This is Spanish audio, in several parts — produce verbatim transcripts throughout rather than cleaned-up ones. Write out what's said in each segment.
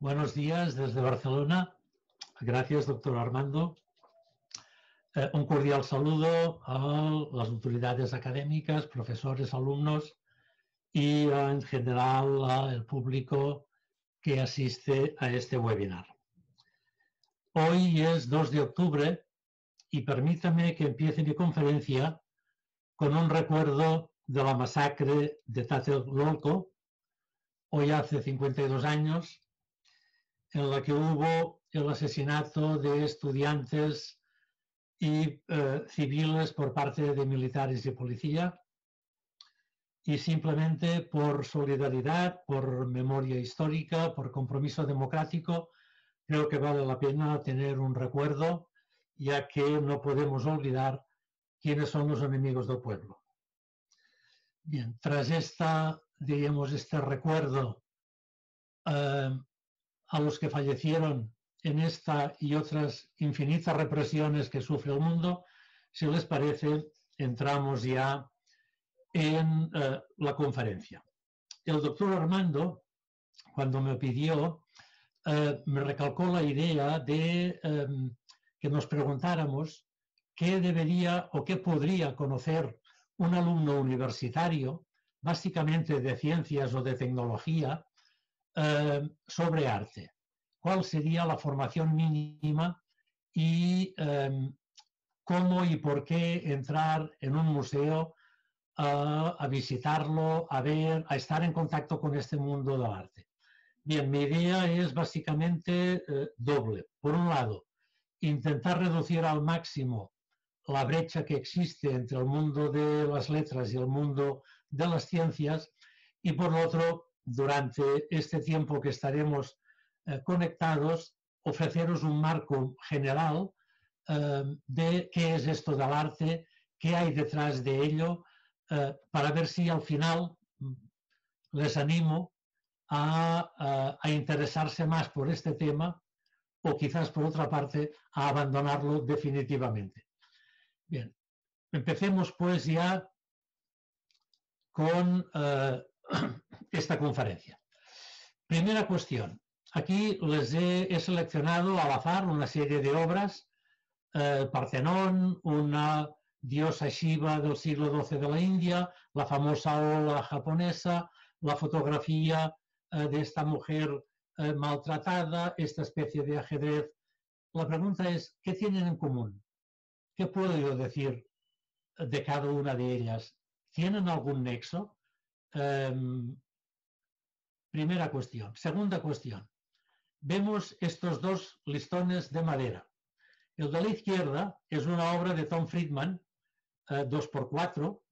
Buenos días desde Barcelona. Gracias, doctor Armando. Eh, un cordial saludo a las autoridades académicas, profesores, alumnos y en general al público que asiste a este webinar. Hoy es dos de octubre y permítame que empiece mi conferencia con un recuerdo de la masacre de Tlatelolco, hoy hace cincuenta y dos años, en la que hubo el asesinato de estudiantes y eh, civiles por parte de militares y policía, y simplemente por solidaridad, por memoria histórica, por compromiso democrático, creo que vale la pena tener un recuerdo, ya que no podemos olvidar quiénes son los enemigos del pueblo. Bien, tras esta, diríamos, este recuerdo eh, a los que fallecieron en esta y otras infinitas represiones que sufre el mundo, si les parece, entramos ya en eh, la conferencia. El doctor Armando, cuando me pidió, eh, me recalcó la idea de eh, que nos preguntáramos qué debería o qué podría conocer un alumno universitario, básicamente de ciencias o de tecnología, eh, sobre arte. ¿Cuál sería la formación mínima y eh, cómo y por qué entrar en un museo a, a visitarlo, a ver, a estar en contacto con este mundo del arte? Bien, mi idea es básicamente eh, doble. Por un lado, intentar reducir al máximo la brecha que existe entre el mundo de las letras y el mundo de las ciencias, y por otro, durante este tiempo que estaremos eh, conectados, ofreceros un marco general eh, de qué es esto del arte, qué hay detrás de ello, eh, para ver si al final les animo a, a, a interesarse más por este tema o quizás, por otra parte, a abandonarlo definitivamente. Bien, empecemos pues ya con eh, esta conferencia. Primera cuestión. Aquí les he, he seleccionado al azar una serie de obras. Eh, Partenón, una diosa Shiva del siglo doce de la India, la famosa ola japonesa, la fotografía eh, de esta mujer eh, maltratada, esta especie de ajedrez. La pregunta es, ¿qué tienen en común? ¿Qué puedo yo decir de cada una de ellas? ¿Tienen algún nexo? Eh, primera cuestión. Segunda cuestión. Vemos estos dos listones de madera. El de la izquierda es una obra de Tom Friedman, eh, dos por cuatro,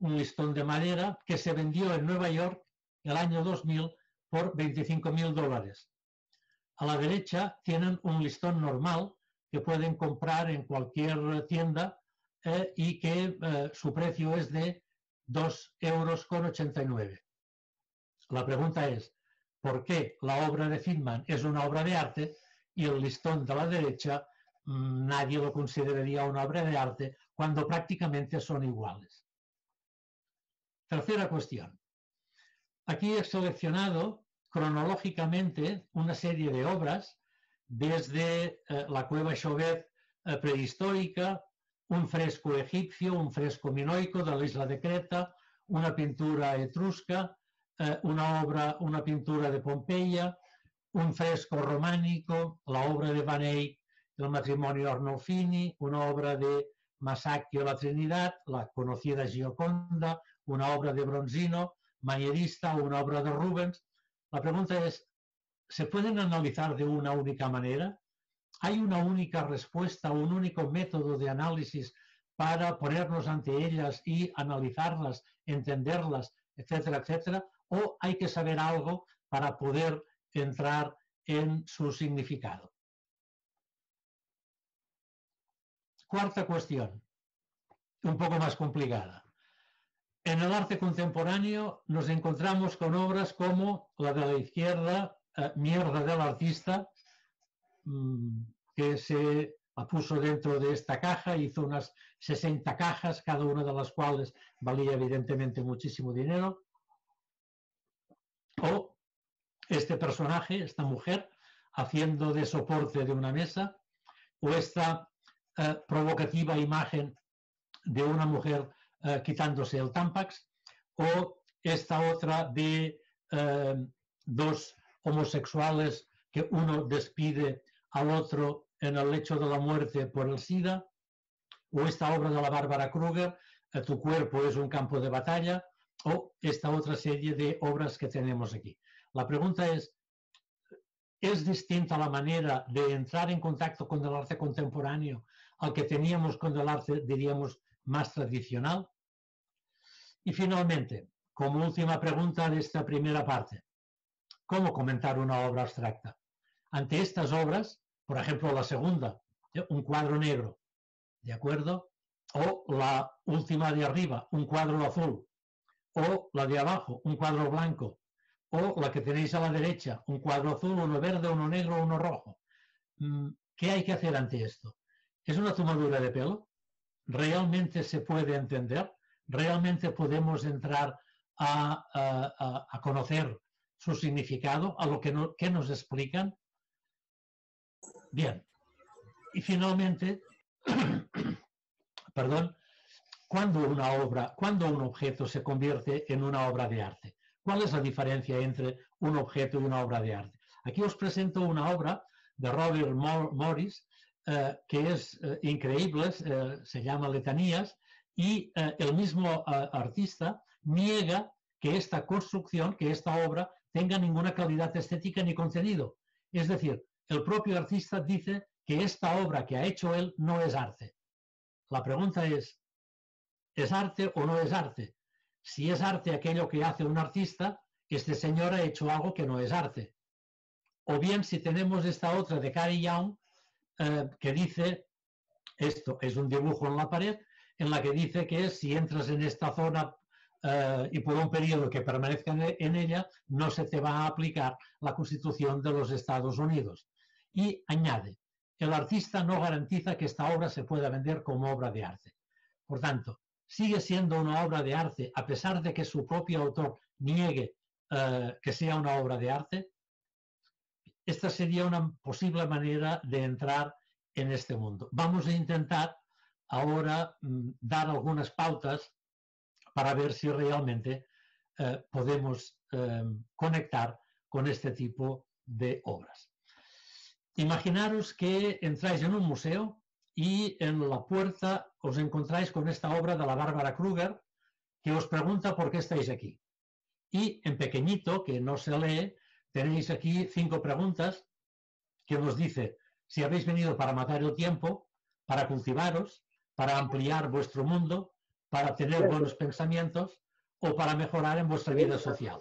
un listón de madera que se vendió en Nueva York el año dos mil por veinticinco mil dólares. A la derecha tienen un listón normal que pueden comprar en cualquier tienda eh, y que eh, su precio es de dos euros con ochenta y nueve. La pregunta es, ¿por qué la obra de Finnman es una obra de arte y el listón de la derecha mmm, nadie lo consideraría una obra de arte cuando prácticamente son iguales? Tercera cuestión. Aquí he seleccionado cronológicamente una serie de obras desde eh, la cueva Chauvet eh, prehistórica, un fresco egipcio, un fresco minoico de la isla de Creta, una pintura etrusca, eh, una, obra, una pintura de Pompeya, un fresco románico, la obra de Van Eyck, el matrimonio Arnolfini, una obra de Masaccio, la Trinidad, la conocida Gioconda, una obra de Bronzino, manierista, una obra de Rubens. La pregunta es, ¿se pueden analizar de una única manera? ¿Hay una única respuesta, un único método de análisis para ponernos ante ellas y analizarlas, entenderlas, etcétera, etcétera? ¿O hay que saber algo para poder entrar en su significado? Cuarta cuestión, un poco más complicada. En el arte contemporáneo nos encontramos con obras como la de la izquierda, eh, Mierda del artista, que se la puso dentro de esta caja, hizo unas sesenta cajas, cada una de las cuales valía evidentemente muchísimo dinero. O este personaje, esta mujer, haciendo de soporte de una mesa, o esta eh, provocativa imagen de una mujer eh, quitándose el tampax, o esta otra de eh, dos homosexuales que uno despide al otro en el lecho de la muerte por el SIDA, o esta obra de la Bárbara Kruger, Tu cuerpo es un campo de batalla, o esta otra serie de obras que tenemos aquí. La pregunta es, ¿es distinta la manera de entrar en contacto con el arte contemporáneo al que teníamos con el arte, diríamos, más tradicional? Y finalmente, como última pregunta de esta primera parte, ¿cómo comentar una obra abstracta? Ante estas obras, por ejemplo, la segunda, un cuadro negro, ¿de acuerdo? O la última de arriba, un cuadro azul, o la de abajo, un cuadro blanco, o la que tenéis a la derecha, un cuadro azul, uno verde, uno negro, uno rojo. ¿Qué hay que hacer ante esto? ¿Es una tomadura de pelo? ¿Realmente se puede entender? ¿Realmente podemos entrar a, a, a conocer su significado, a lo que, no, que nos explican? Bien. Y finalmente... Perdón, ¿cuándo una obra, cuándo un objeto se convierte en una obra de arte? ¿Cuál es la diferencia entre un objeto y una obra de arte? Aquí os presento una obra de Robert Morris eh, que es eh, increíble, eh, se llama Letanías, y eh, el mismo eh, artista niega que esta construcción, que esta obra, tenga ninguna calidad estética ni contenido. Es decir, el propio artista dice que esta obra que ha hecho él no es arte. La pregunta es, ¿es arte o no es arte? Si es arte aquello que hace un artista, este señor ha hecho algo que no es arte. O bien si tenemos esta otra de Cari Young, eh, que dice, esto es un dibujo en la pared, en la que dice que si entras en esta zona eh, y por un periodo que permanezca en ella, no se te va a aplicar la Constitución de los Estados Unidos. Y añade, el artista no garantiza que esta obra se pueda vender como obra de arte. Por tanto, sigue siendo una obra de arte a pesar de que su propio autor niegue eh, que sea una obra de arte. Esta sería una posible manera de entrar en este mundo. Vamos a intentar ahora mm, dar algunas pautas para ver si realmente eh, podemos eh, conectar con este tipo de obras. Imaginaros que entráis en un museo y en la puerta os encontráis con esta obra de la Bárbara Kruger que os pregunta por qué estáis aquí. Y en pequeñito, que no se lee, tenéis aquí cinco preguntas que nos dice si habéis venido para matar el tiempo, para cultivaros, para ampliar vuestro mundo, para tener buenos pensamientos o para mejorar en vuestra vida social.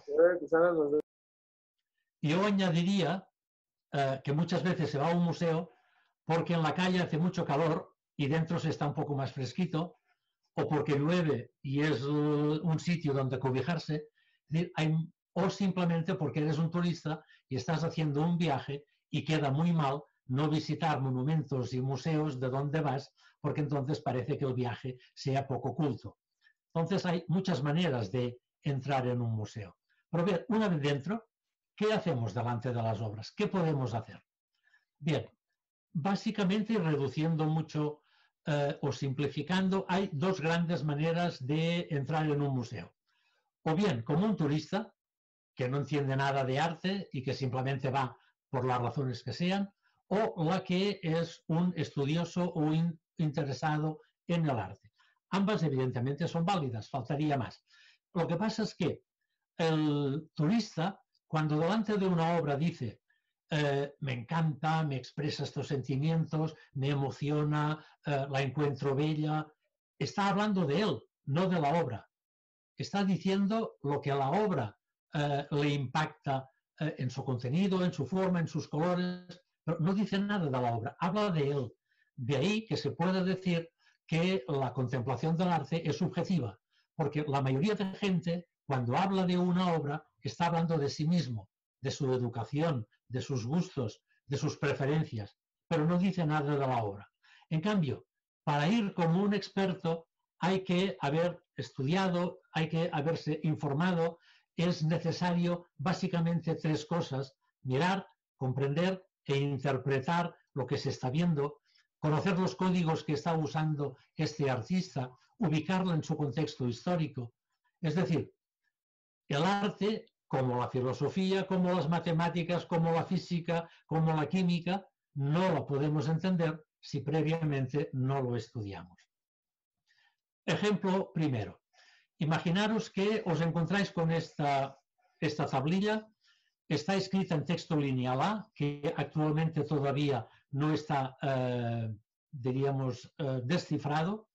Yo añadiría Uh, que muchas veces se va a un museo porque en la calle hace mucho calor y dentro se está un poco más fresquito, o porque llueve y es uh, un sitio donde cobijarse, es decir, hay, o simplemente porque eres un turista y estás haciendo un viaje y queda muy mal no visitar monumentos y museos de donde vas, porque entonces parece que el viaje sea poco culto. Entonces hay muchas maneras de entrar en un museo. Pero bien, una vez dentro, ¿qué hacemos delante de las obras? ¿Qué podemos hacer? Bien, básicamente, reduciendo mucho eh, o simplificando, hay dos grandes maneras de entrar en un museo. O bien, como un turista, que no entiende nada de arte y que simplemente va por las razones que sean, o la que es un estudioso o in- interesado en el arte. Ambas, evidentemente, son válidas, faltaría más. Lo que pasa es que el turista, cuando delante de una obra dice, eh, me encanta, me expresa estos sentimientos, me emociona, eh, la encuentro bella, está hablando de él, no de la obra. Está diciendo lo que a la obra eh, le impacta eh, en su contenido, en su forma, en sus colores, pero no dice nada de la obra, habla de él. De ahí que se puede decir que la contemplación del arte es subjetiva, porque la mayoría de gente, cuando habla de una obra, está hablando de sí mismo, de su educación, de sus gustos, de sus preferencias, pero no dice nada de la obra. En cambio, para ir como un experto hay que haber estudiado, hay que haberse informado, es necesario básicamente tres cosas: mirar, comprender e interpretar lo que se está viendo, conocer los códigos que está usando este artista, ubicarlo en su contexto histórico. Es decir, el arte, como la filosofía, como las matemáticas, como la física, como la química, no lo podemos entender si previamente no lo estudiamos. Ejemplo primero. Imaginaros que os encontráis con esta, esta tablilla, está escrita en texto lineal A, que actualmente todavía no está, eh, diríamos, eh, descifrado,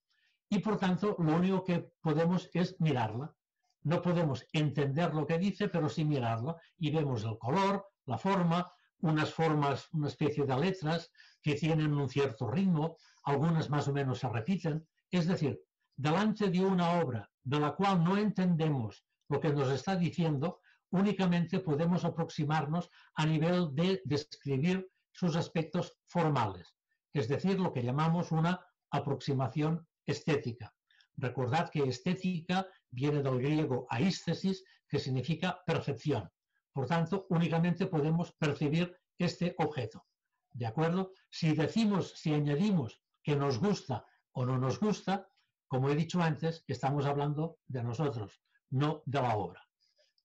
y por tanto lo único que podemos es mirarla. No podemos entender lo que dice, pero sí mirarla, y vemos el color, la forma, unas formas, una especie de letras que tienen un cierto ritmo, algunas más o menos se repiten. Es decir, delante de una obra de la cual no entendemos lo que nos está diciendo, únicamente podemos aproximarnos a nivel de describir sus aspectos formales, es decir, lo que llamamos una aproximación estética. Recordad que estética viene del griego aístesis, que significa percepción. Por tanto, únicamente podemos percibir este objeto. ¿De acuerdo? Si decimos, si añadimos que nos gusta o no nos gusta, como he dicho antes, estamos hablando de nosotros, no de la obra.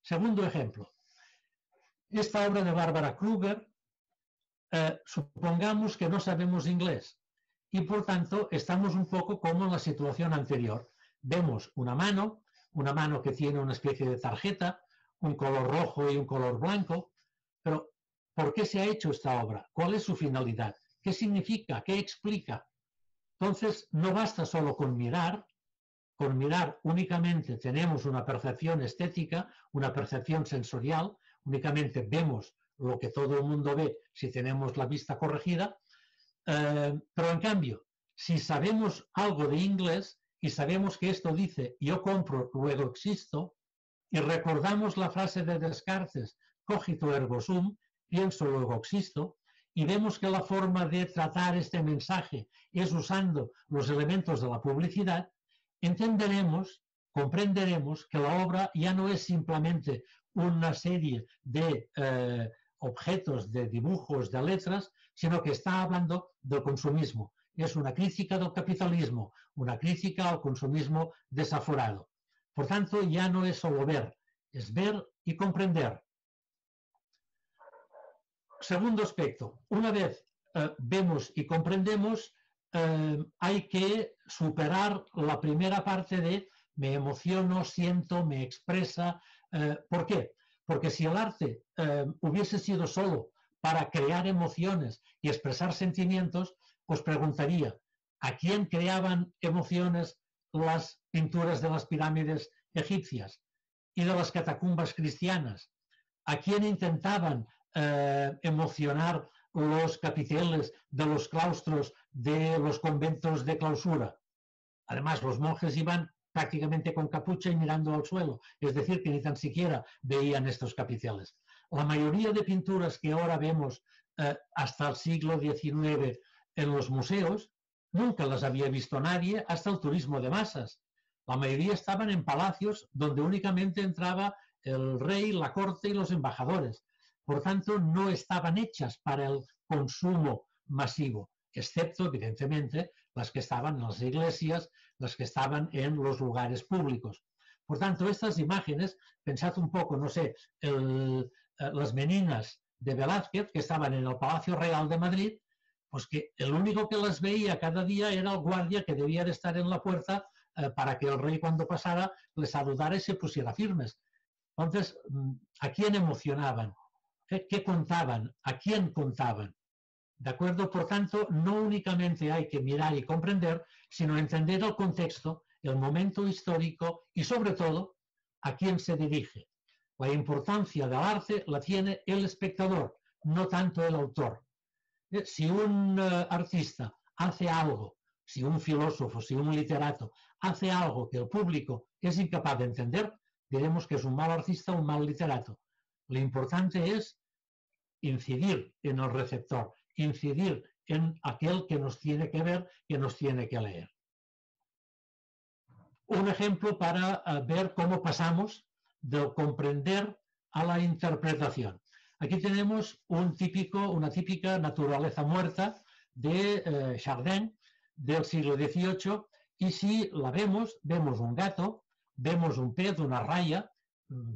Segundo ejemplo. Esta obra de Bárbara Kruger, eh, supongamos que no sabemos inglés y por tanto estamos un poco como en la situación anterior. Vemos una mano, una mano que tiene una especie de tarjeta, un color rojo y un color blanco, pero ¿por qué se ha hecho esta obra? ¿Cuál es su finalidad? ¿Qué significa? ¿Qué explica? Entonces, no basta solo con mirar, con mirar únicamente tenemos una percepción estética, una percepción sensorial, únicamente vemos lo que todo el mundo ve si tenemos la vista corregida, eh, pero en cambio, si sabemos algo de inglés y sabemos que esto dice yo compro, luego existo, y recordamos la frase de Descartes, cogito ergo sum, pienso luego existo, y vemos que la forma de tratar este mensaje es usando los elementos de la publicidad, entenderemos, comprenderemos que la obra ya no es simplemente una serie de eh, objetos, de dibujos, de letras, sino que está hablando del consumismo. Es una crítica del capitalismo, una crítica al consumismo desaforado. Por tanto, ya no es solo ver, es ver y comprender. Segundo aspecto, una vez eh, vemos y comprendemos, eh, hay que superar la primera parte de me emociono, siento, me expresa. Eh, ¿Por qué? Porque si el arte eh, hubiese sido solo para crear emociones y expresar sentimientos, os preguntaría, ¿a quién creaban emociones las pinturas de las pirámides egipcias y de las catacumbas cristianas? ¿A quién intentaban Eh, emocionar los capiteles de los claustros de los conventos de clausura? Además, los monjes iban prácticamente con capucha y mirando al suelo, es decir, que ni tan siquiera veían estos capiteles. La mayoría de pinturas que ahora vemos eh, hasta el siglo diecinueve en los museos, nunca las había visto nadie hasta el turismo de masas. La mayoría estaban en palacios donde únicamente entraba el rey, la corte y los embajadores. Por tanto, no estaban hechas para el consumo masivo, excepto, evidentemente, las que estaban en las iglesias, las que estaban en los lugares públicos. Por tanto, estas imágenes, pensad un poco, no sé, el, las Meninas de Velázquez, que estaban en el Palacio Real de Madrid, pues que el único que las veía cada día era el guardia que debía de estar en la puerta eh, para que el rey cuando pasara les saludara y se pusiera firmes. Entonces, ¿a quién emocionaban? ¿Qué contaban? ¿A quién contaban? ¿De acuerdo? Por tanto, no únicamente hay que mirar y comprender, sino entender el contexto, el momento histórico y, sobre todo, a quién se dirige. La importancia del arte la tiene el espectador, no tanto el autor. Si un artista hace algo, si un filósofo, si un literato hace algo que el público es incapaz de entender, diremos que es un mal artista o un mal literato. Lo importante es incidir en el receptor, incidir en aquel que nos tiene que ver, que nos tiene que leer. Un ejemplo para ver cómo pasamos de comprender a la interpretación. Aquí tenemos un típico, una típica naturaleza muerta de eh, Chardin del siglo dieciocho, y si la vemos, vemos un gato, vemos un pez, una raya,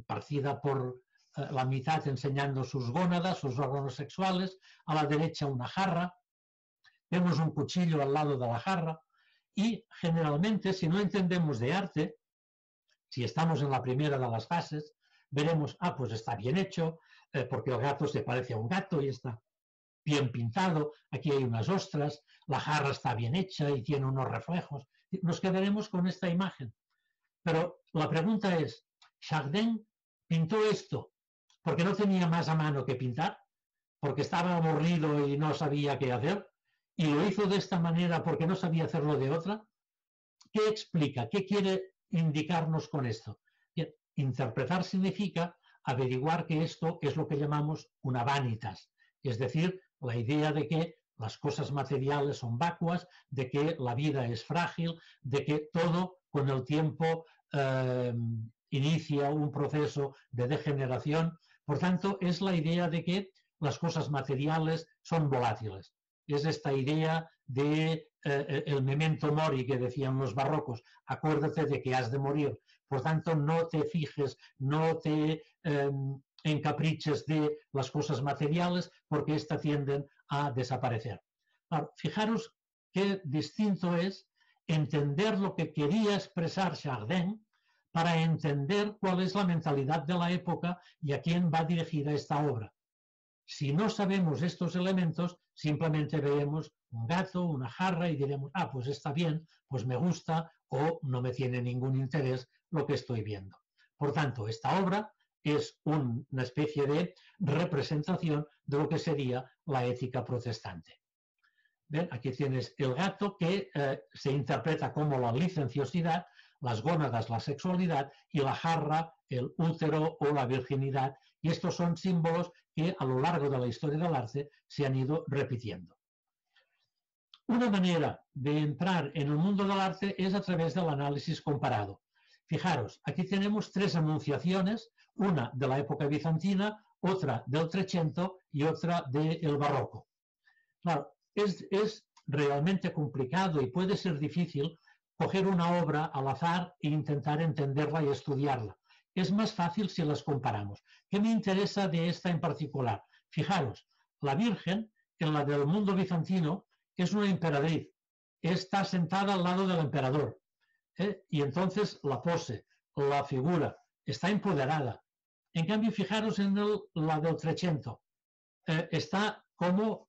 partida por eh, la mitad enseñando sus gónadas, sus órganos sexuales, a la derecha una jarra, vemos un cuchillo al lado de la jarra, y generalmente, si no entendemos de arte, si estamos en la primera de las fases, veremos, ah, pues está bien hecho, eh, porque el gato se parece a un gato y está bien pintado, aquí hay unas ostras, la jarra está bien hecha y tiene unos reflejos. Nos quedaremos con esta imagen. Pero la pregunta es, ¿Chardin pintó esto porque no tenía más a mano que pintar? ¿Porque estaba aburrido y no sabía qué hacer? ¿Y lo hizo de esta manera porque no sabía hacerlo de otra? ¿Qué explica? ¿Qué quiere indicarnos con esto? Bien, interpretar significa averiguar que esto es lo que llamamos una vanitas, es decir, la idea de que las cosas materiales son vacuas, de que la vida es frágil, de que todo con el tiempo eh, inicia un proceso de degeneración. Por tanto, es la idea de que las cosas materiales son volátiles. Es esta idea de eh, el memento mori que decían los barrocos. Acuérdate de que has de morir. Por tanto, no te fijes, no te eh, encapriches de las cosas materiales porque éstas tienden a desaparecer. Ahora, fijaros qué distinto es entender lo que quería expresar Chardin para entender cuál es la mentalidad de la época y a quién va dirigida esta obra. Si no sabemos estos elementos, simplemente veremos un gato, una jarra y diremos, ah, pues está bien, pues me gusta o no me tiene ningún interés lo que estoy viendo. Por tanto, esta obra es una especie de representación de lo que sería la ética protestante. ¿Ven? Aquí tienes el gato que eh, se interpreta como la licenciosidad, las gónadas, la sexualidad, y la jarra, el útero o la virginidad. Y estos son símbolos que a lo largo de la historia del arte se han ido repitiendo. Una manera de entrar en el mundo del arte es a través del análisis comparado. Fijaros, aquí tenemos tres anunciaciones, una de la época bizantina, otra del Trecento y otra del Barroco. Claro, es, es realmente complicado y puede ser difícil coger una obra al azar e intentar entenderla y estudiarla. Es más fácil si las comparamos. ¿Qué me interesa de esta en particular? Fijaros, la Virgen, en la del mundo bizantino, es una emperatriz. Está sentada al lado del emperador. ¿eh? Y entonces la pose, la figura, está empoderada. En cambio, fijaros en el, la del Trecento. Eh, está como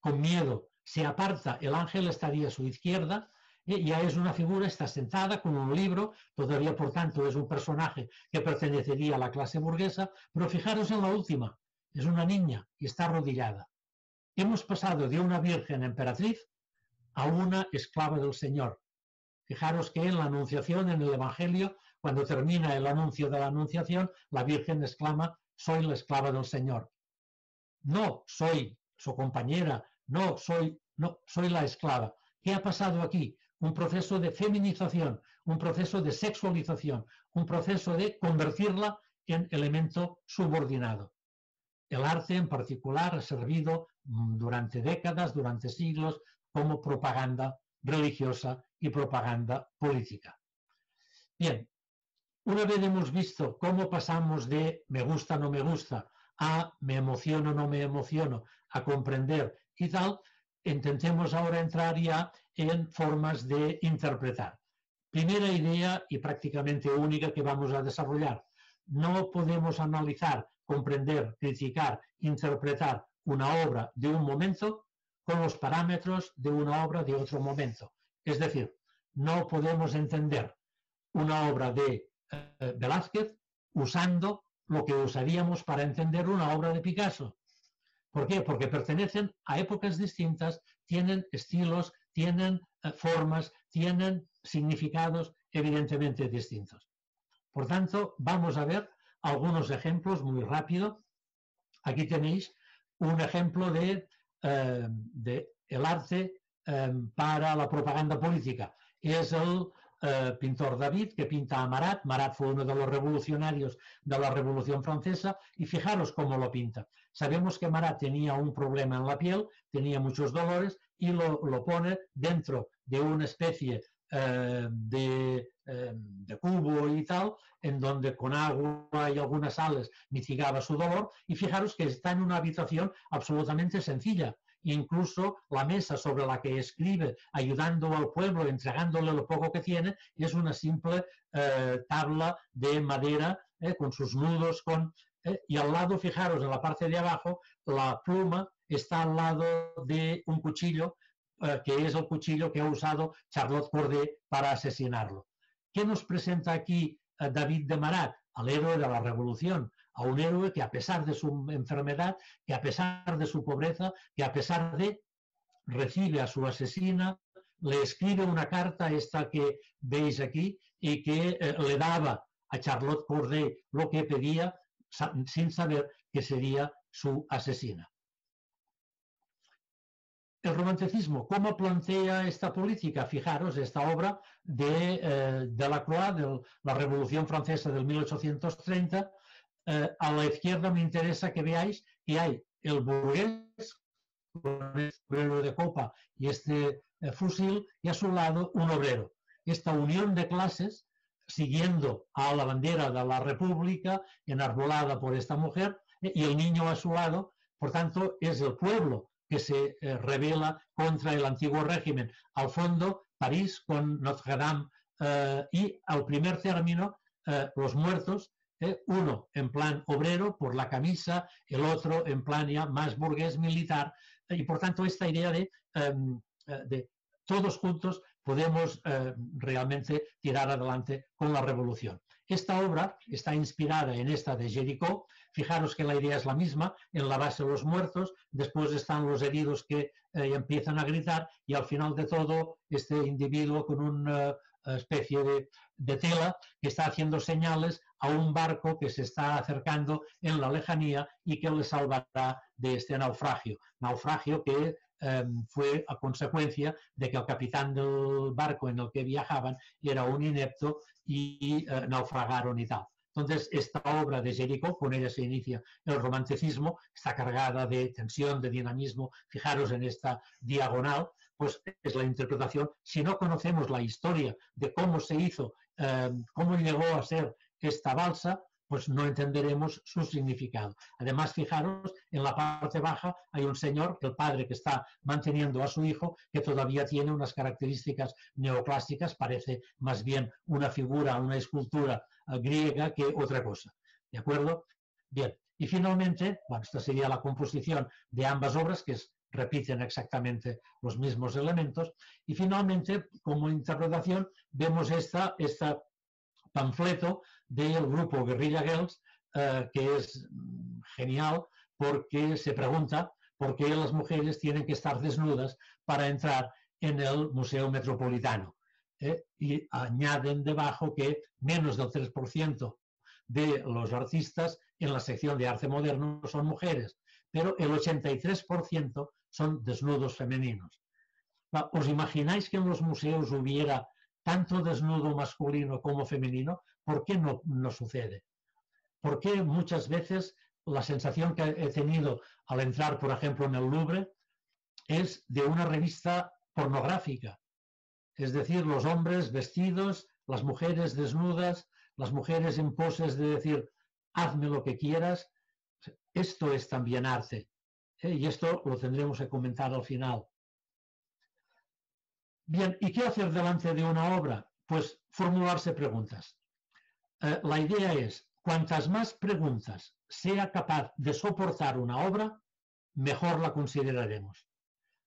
con miedo. Se aparta, el ángel estaría a su izquierda. Ya es una figura, está sentada con un libro, todavía por tanto es un personaje que pertenecería a la clase burguesa, pero fijaros en la última, es una niña y está arrodillada. Hemos pasado de una virgen emperatriz a una esclava del Señor. Fijaros que en la Anunciación, en el Evangelio, cuando termina el anuncio de la Anunciación, la Virgen exclama, soy la esclava del Señor. No soy su compañera, no soy, no, soy la esclava. ¿Qué ha pasado aquí? Un proceso de feminización, un proceso de sexualización, un proceso de convertirla en elemento subordinado. El arte en particular ha servido durante décadas, durante siglos, como propaganda religiosa y propaganda política. Bien, una vez hemos visto cómo pasamos de me gusta, no me gusta, a me emociono, no me emociono, a comprender y tal, intentemos ahora entrar ya en formas de interpretar. Primera idea y prácticamente única que vamos a desarrollar. No podemos analizar, comprender, criticar, interpretar una obra de un momento con los parámetros de una obra de otro momento. Es decir, no podemos entender una obra de eh, Velázquez usando lo que usaríamos para entender una obra de Picasso. ¿Por qué? Porque pertenecen a épocas distintas, tienen estilos, tienen eh, formas, tienen significados evidentemente distintos. Por tanto, vamos a ver algunos ejemplos muy rápido. Aquí tenéis un ejemplo de, eh, de el arte eh, para la propaganda política. Es el eh, pintor David, que pinta a Marat. Marat fue uno de los revolucionarios de la Revolución Francesa, y fijaros cómo lo pinta. Sabemos que Marat tenía un problema en la piel, tenía muchos dolores, y lo, lo pone dentro de una especie eh, de, eh, de cubo y tal, en donde con agua y algunas sales mitigaba su dolor, y fijaros que está en una habitación absolutamente sencilla. Incluso la mesa sobre la que escribe, ayudando al pueblo, entregándole lo poco que tiene, es una simple eh, tabla de madera eh, con sus nudos. Con, eh, y al lado, fijaros, en la parte de abajo, la pluma está al lado de un cuchillo, eh, que es el cuchillo que ha usado Charlotte Corday para asesinarlo. ¿Qué nos presenta aquí eh, David de Marat? Al héroe de la revolución, a un héroe que a pesar de su enfermedad, que a pesar de su pobreza, que a pesar de recibe a su asesina, le escribe una carta, esta que veis aquí, y que eh, le daba a Charlotte Corday lo que pedía, sa sin saber que sería su asesina. El romanticismo, ¿cómo plantea esta política? Fijaros, esta obra de eh, Delacroix, de la Revolución Francesa del mil ochocientos treinta, eh, a la izquierda me interesa que veáis que hay el burgués, con el obrero de copa y este eh, fusil, y a su lado un obrero. Esta unión de clases, siguiendo a la bandera de la República, enarbolada por esta mujer, y el niño a su lado, por tanto, es el pueblo que se eh, revela contra el antiguo régimen. Al fondo, París con Notre Dame, eh, y al primer término, eh, los muertos, eh, uno en plan obrero por la camisa, el otro en plan ya más burgués militar, eh, y por tanto esta idea de, eh, de todos juntos podemos eh, realmente tirar adelante con la revolución. Esta obra está inspirada en esta de Géricault. Fijaros que la idea es la misma, en la base los muertos, después están los heridos que eh, empiezan a gritar, y al final de todo este individuo con una especie de, de tela que está haciendo señales a un barco que se está acercando en la lejanía y que le salvará de este naufragio. Naufragio que eh, fue a consecuencia de que el capitán del barco en el que viajaban era un inepto y eh, naufragaron y tal. Entonces, esta obra de Géricault, con ella se inicia el romanticismo, está cargada de tensión, de dinamismo. Fijaros en esta diagonal, pues es la interpretación. Si no conocemos la historia de cómo se hizo, eh, cómo llegó a ser esta balsa, pues no entenderemos su significado. Además, fijaros, en la parte baja hay un señor, el padre que está manteniendo a su hijo, que todavía tiene unas características neoclásicas, parece más bien una figura, una escultura griega que otra cosa. ¿De acuerdo? Bien. Y finalmente, bueno, esta sería la composición de ambas obras, que es, repiten exactamente los mismos elementos. Y finalmente, como interpretación, vemos esta... esta panfleto del grupo Guerrilla Girls, eh, que es genial porque se pregunta por qué las mujeres tienen que estar desnudas para entrar en el Museo Metropolitano. ¿eh? Y añaden debajo que menos del tres por ciento de los artistas en la sección de arte moderno son mujeres, pero el ochenta y tres por ciento son desnudos femeninos. ¿Os imagináis que en los museos hubiera tanto desnudo masculino como femenino? ¿Por qué no, no sucede? ¿Por qué muchas veces la sensación que he tenido al entrar, por ejemplo, en el Louvre, es de una revista pornográfica? Es decir, los hombres vestidos, las mujeres desnudas, las mujeres en poses de decir, hazme lo que quieras. Esto es también arte, ¿eh? Y esto lo tendremos que comentar al final. Bien, ¿y qué hacer delante de una obra? Pues formularse preguntas. Eh, la idea es, cuantas más preguntas sea capaz de soportar una obra, mejor la consideraremos.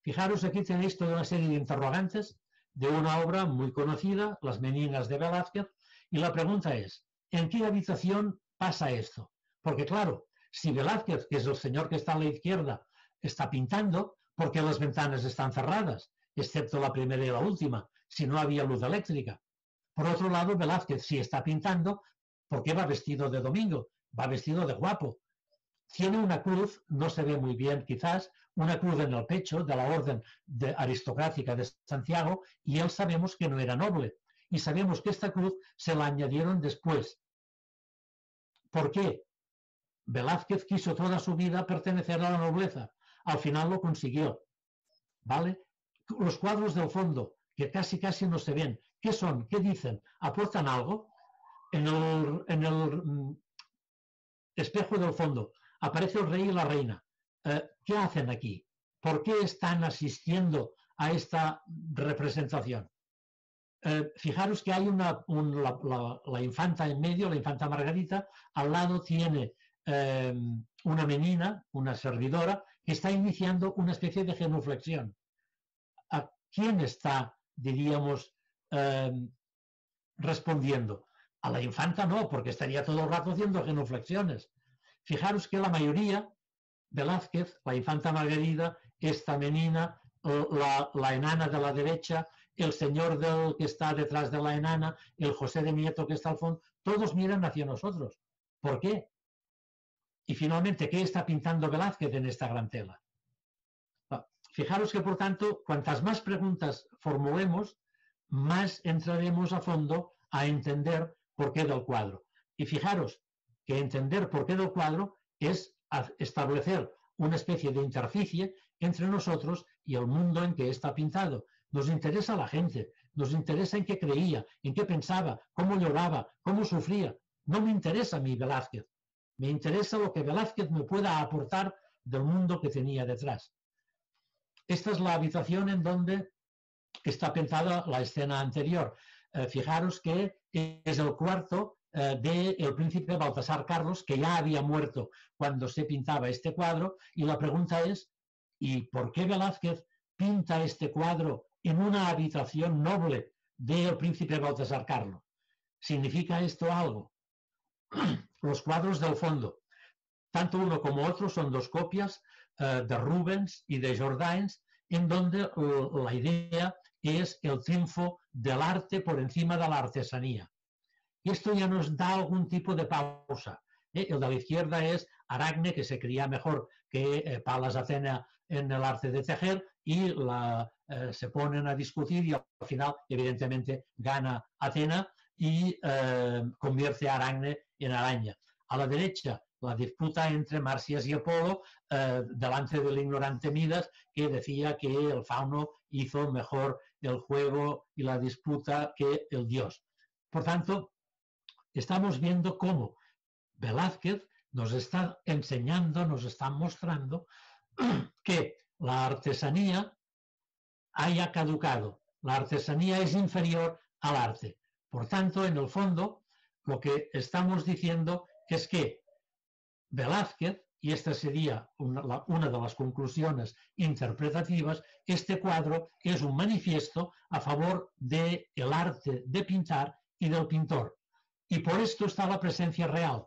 Fijaros, aquí tenéis toda una serie de interrogantes de una obra muy conocida, Las Meninas de Velázquez, y la pregunta es, ¿en qué habitación pasa esto? Porque claro, si Velázquez, que es el señor que está a la izquierda, está pintando, ¿por qué las ventanas están cerradas? Excepto la primera y la última, si no había luz eléctrica. Por otro lado, Velázquez, si está pintando, ¿por qué va vestido de domingo? Va vestido de guapo. Tiene una cruz, no se ve muy bien quizás, una cruz en el pecho de la orden de aristocrática de Santiago, y él sabemos que no era noble. y sabemos que esta cruz se la añadieron después. ¿Por qué? Velázquez quiso toda su vida pertenecer a la nobleza. Al final lo consiguió. ¿Vale? Los cuadros del fondo, que casi casi no se ven, ¿qué son? ¿Qué dicen? ¿Aportan algo? En el, en el mm, espejo del fondo aparece el rey y la reina. Eh, ¿Qué hacen aquí? ¿Por qué están asistiendo a esta representación? Eh, fijaros que hay una, un, la, la, la infanta en medio, la infanta Margarita, al lado tiene eh, una menina, una servidora, que está iniciando una especie de genuflexión. ¿A quién está, diríamos, eh, respondiendo? A la infanta no, porque estaría todo el rato haciendo genuflexiones. Fijaros que la mayoría, Velázquez, la infanta Margarita, esta menina, la, la enana de la derecha, el señor del que está detrás de la enana, el José de Nieto que está al fondo, todos miran hacia nosotros. ¿Por qué? Y finalmente, ¿qué está pintando Velázquez en esta gran tela? Fijaros que, por tanto, cuantas más preguntas formulemos, más entraremos a fondo a entender por qué del cuadro. Y fijaros que entender por qué del cuadro es establecer una especie de interficie entre nosotros y el mundo en que está pintado. Nos interesa la gente, nos interesa en qué creía, en qué pensaba, cómo lloraba, cómo sufría. No me interesa mi Velázquez, me interesa lo que Velázquez me pueda aportar del mundo que tenía detrás. Esta es la habitación en donde está pintada la escena anterior. Eh, fijaros que es el cuarto eh, del príncipe Baltasar Carlos, que ya había muerto cuando se pintaba este cuadro, y la pregunta es, ¿y por qué Velázquez pinta este cuadro en una habitación noble del príncipe Baltasar Carlos? ¿Significa esto algo? Los cuadros del fondo, tanto uno como otro, son dos copias de Rubens y de Jordaens, en donde la idea es el triunfo del arte por encima de la artesanía. Y esto ya nos da algún tipo de pausa. El de la izquierda es Aracne, que se creía mejor que Palas Athena en el arte de tejer, y la, eh, se ponen a discutir y al final, evidentemente, gana Athena y eh, convierte a Aracne en araña. A la derecha, la disputa entre Marcias y Apolo, eh, delante del ignorante Midas, que decía que el fauno hizo mejor el juego y la disputa que el dios. Por tanto, estamos viendo cómo Velázquez nos está enseñando, nos está mostrando que la artesanía haya caducado. La artesanía es inferior al arte. Por tanto, en el fondo, lo que estamos diciendo es que Velázquez, y esta sería una, la, una de las conclusiones interpretativas, este cuadro es un manifiesto a favor del arte de pintar y del pintor. Y por esto está la presencia real.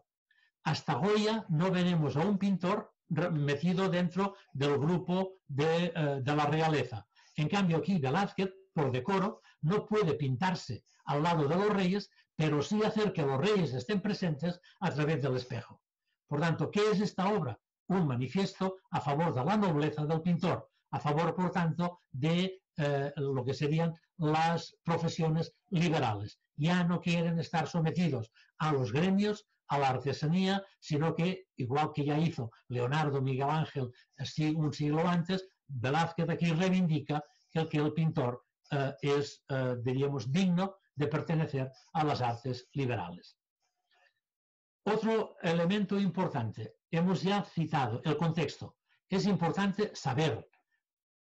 Hasta Goya no veremos a un pintor metido dentro del grupo de, eh, de la realeza. En cambio aquí Velázquez, por decoro, no puede pintarse al lado de los reyes, pero sí hacer que los reyes estén presentes a través del espejo. Por tanto, ¿qué es esta obra? Un manifiesto a favor de la nobleza del pintor, a favor, por tanto, de eh, lo que serían las profesiones liberales. Ya no quieren estar sometidos a los gremios, a la artesanía, sino que, igual que ya hizo Leonardo, Miguel Ángel, así un siglo antes, Velázquez aquí reivindica el que el pintor eh, es, eh, diríamos, digno de pertenecer a las artes liberales. Otro elemento importante, hemos ya citado el contexto. Es importante saber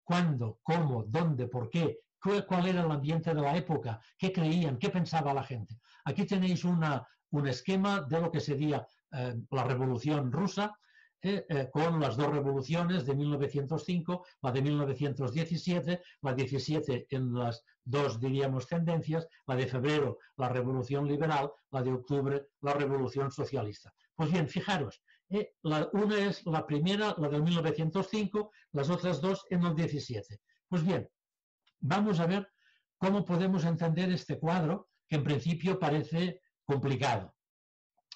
cuándo, cómo, dónde, por qué, cuál era el ambiente de la época, qué creían, qué pensaba la gente. Aquí tenéis una, un esquema de lo que sería eh, la Revolución Rusa, eh, eh, con las dos revoluciones de mil novecientos cinco, la de mil novecientos diecisiete, la diecisiete en las dos, diríamos, tendencias, la de febrero, la Revolución Liberal, la de octubre, la Revolución Socialista. Pues bien, fijaros, eh, la, una es la primera, la de mil novecientos cinco, las otras dos en el diecisiete. Pues bien, vamos a ver cómo podemos entender este cuadro, que en principio parece complicado.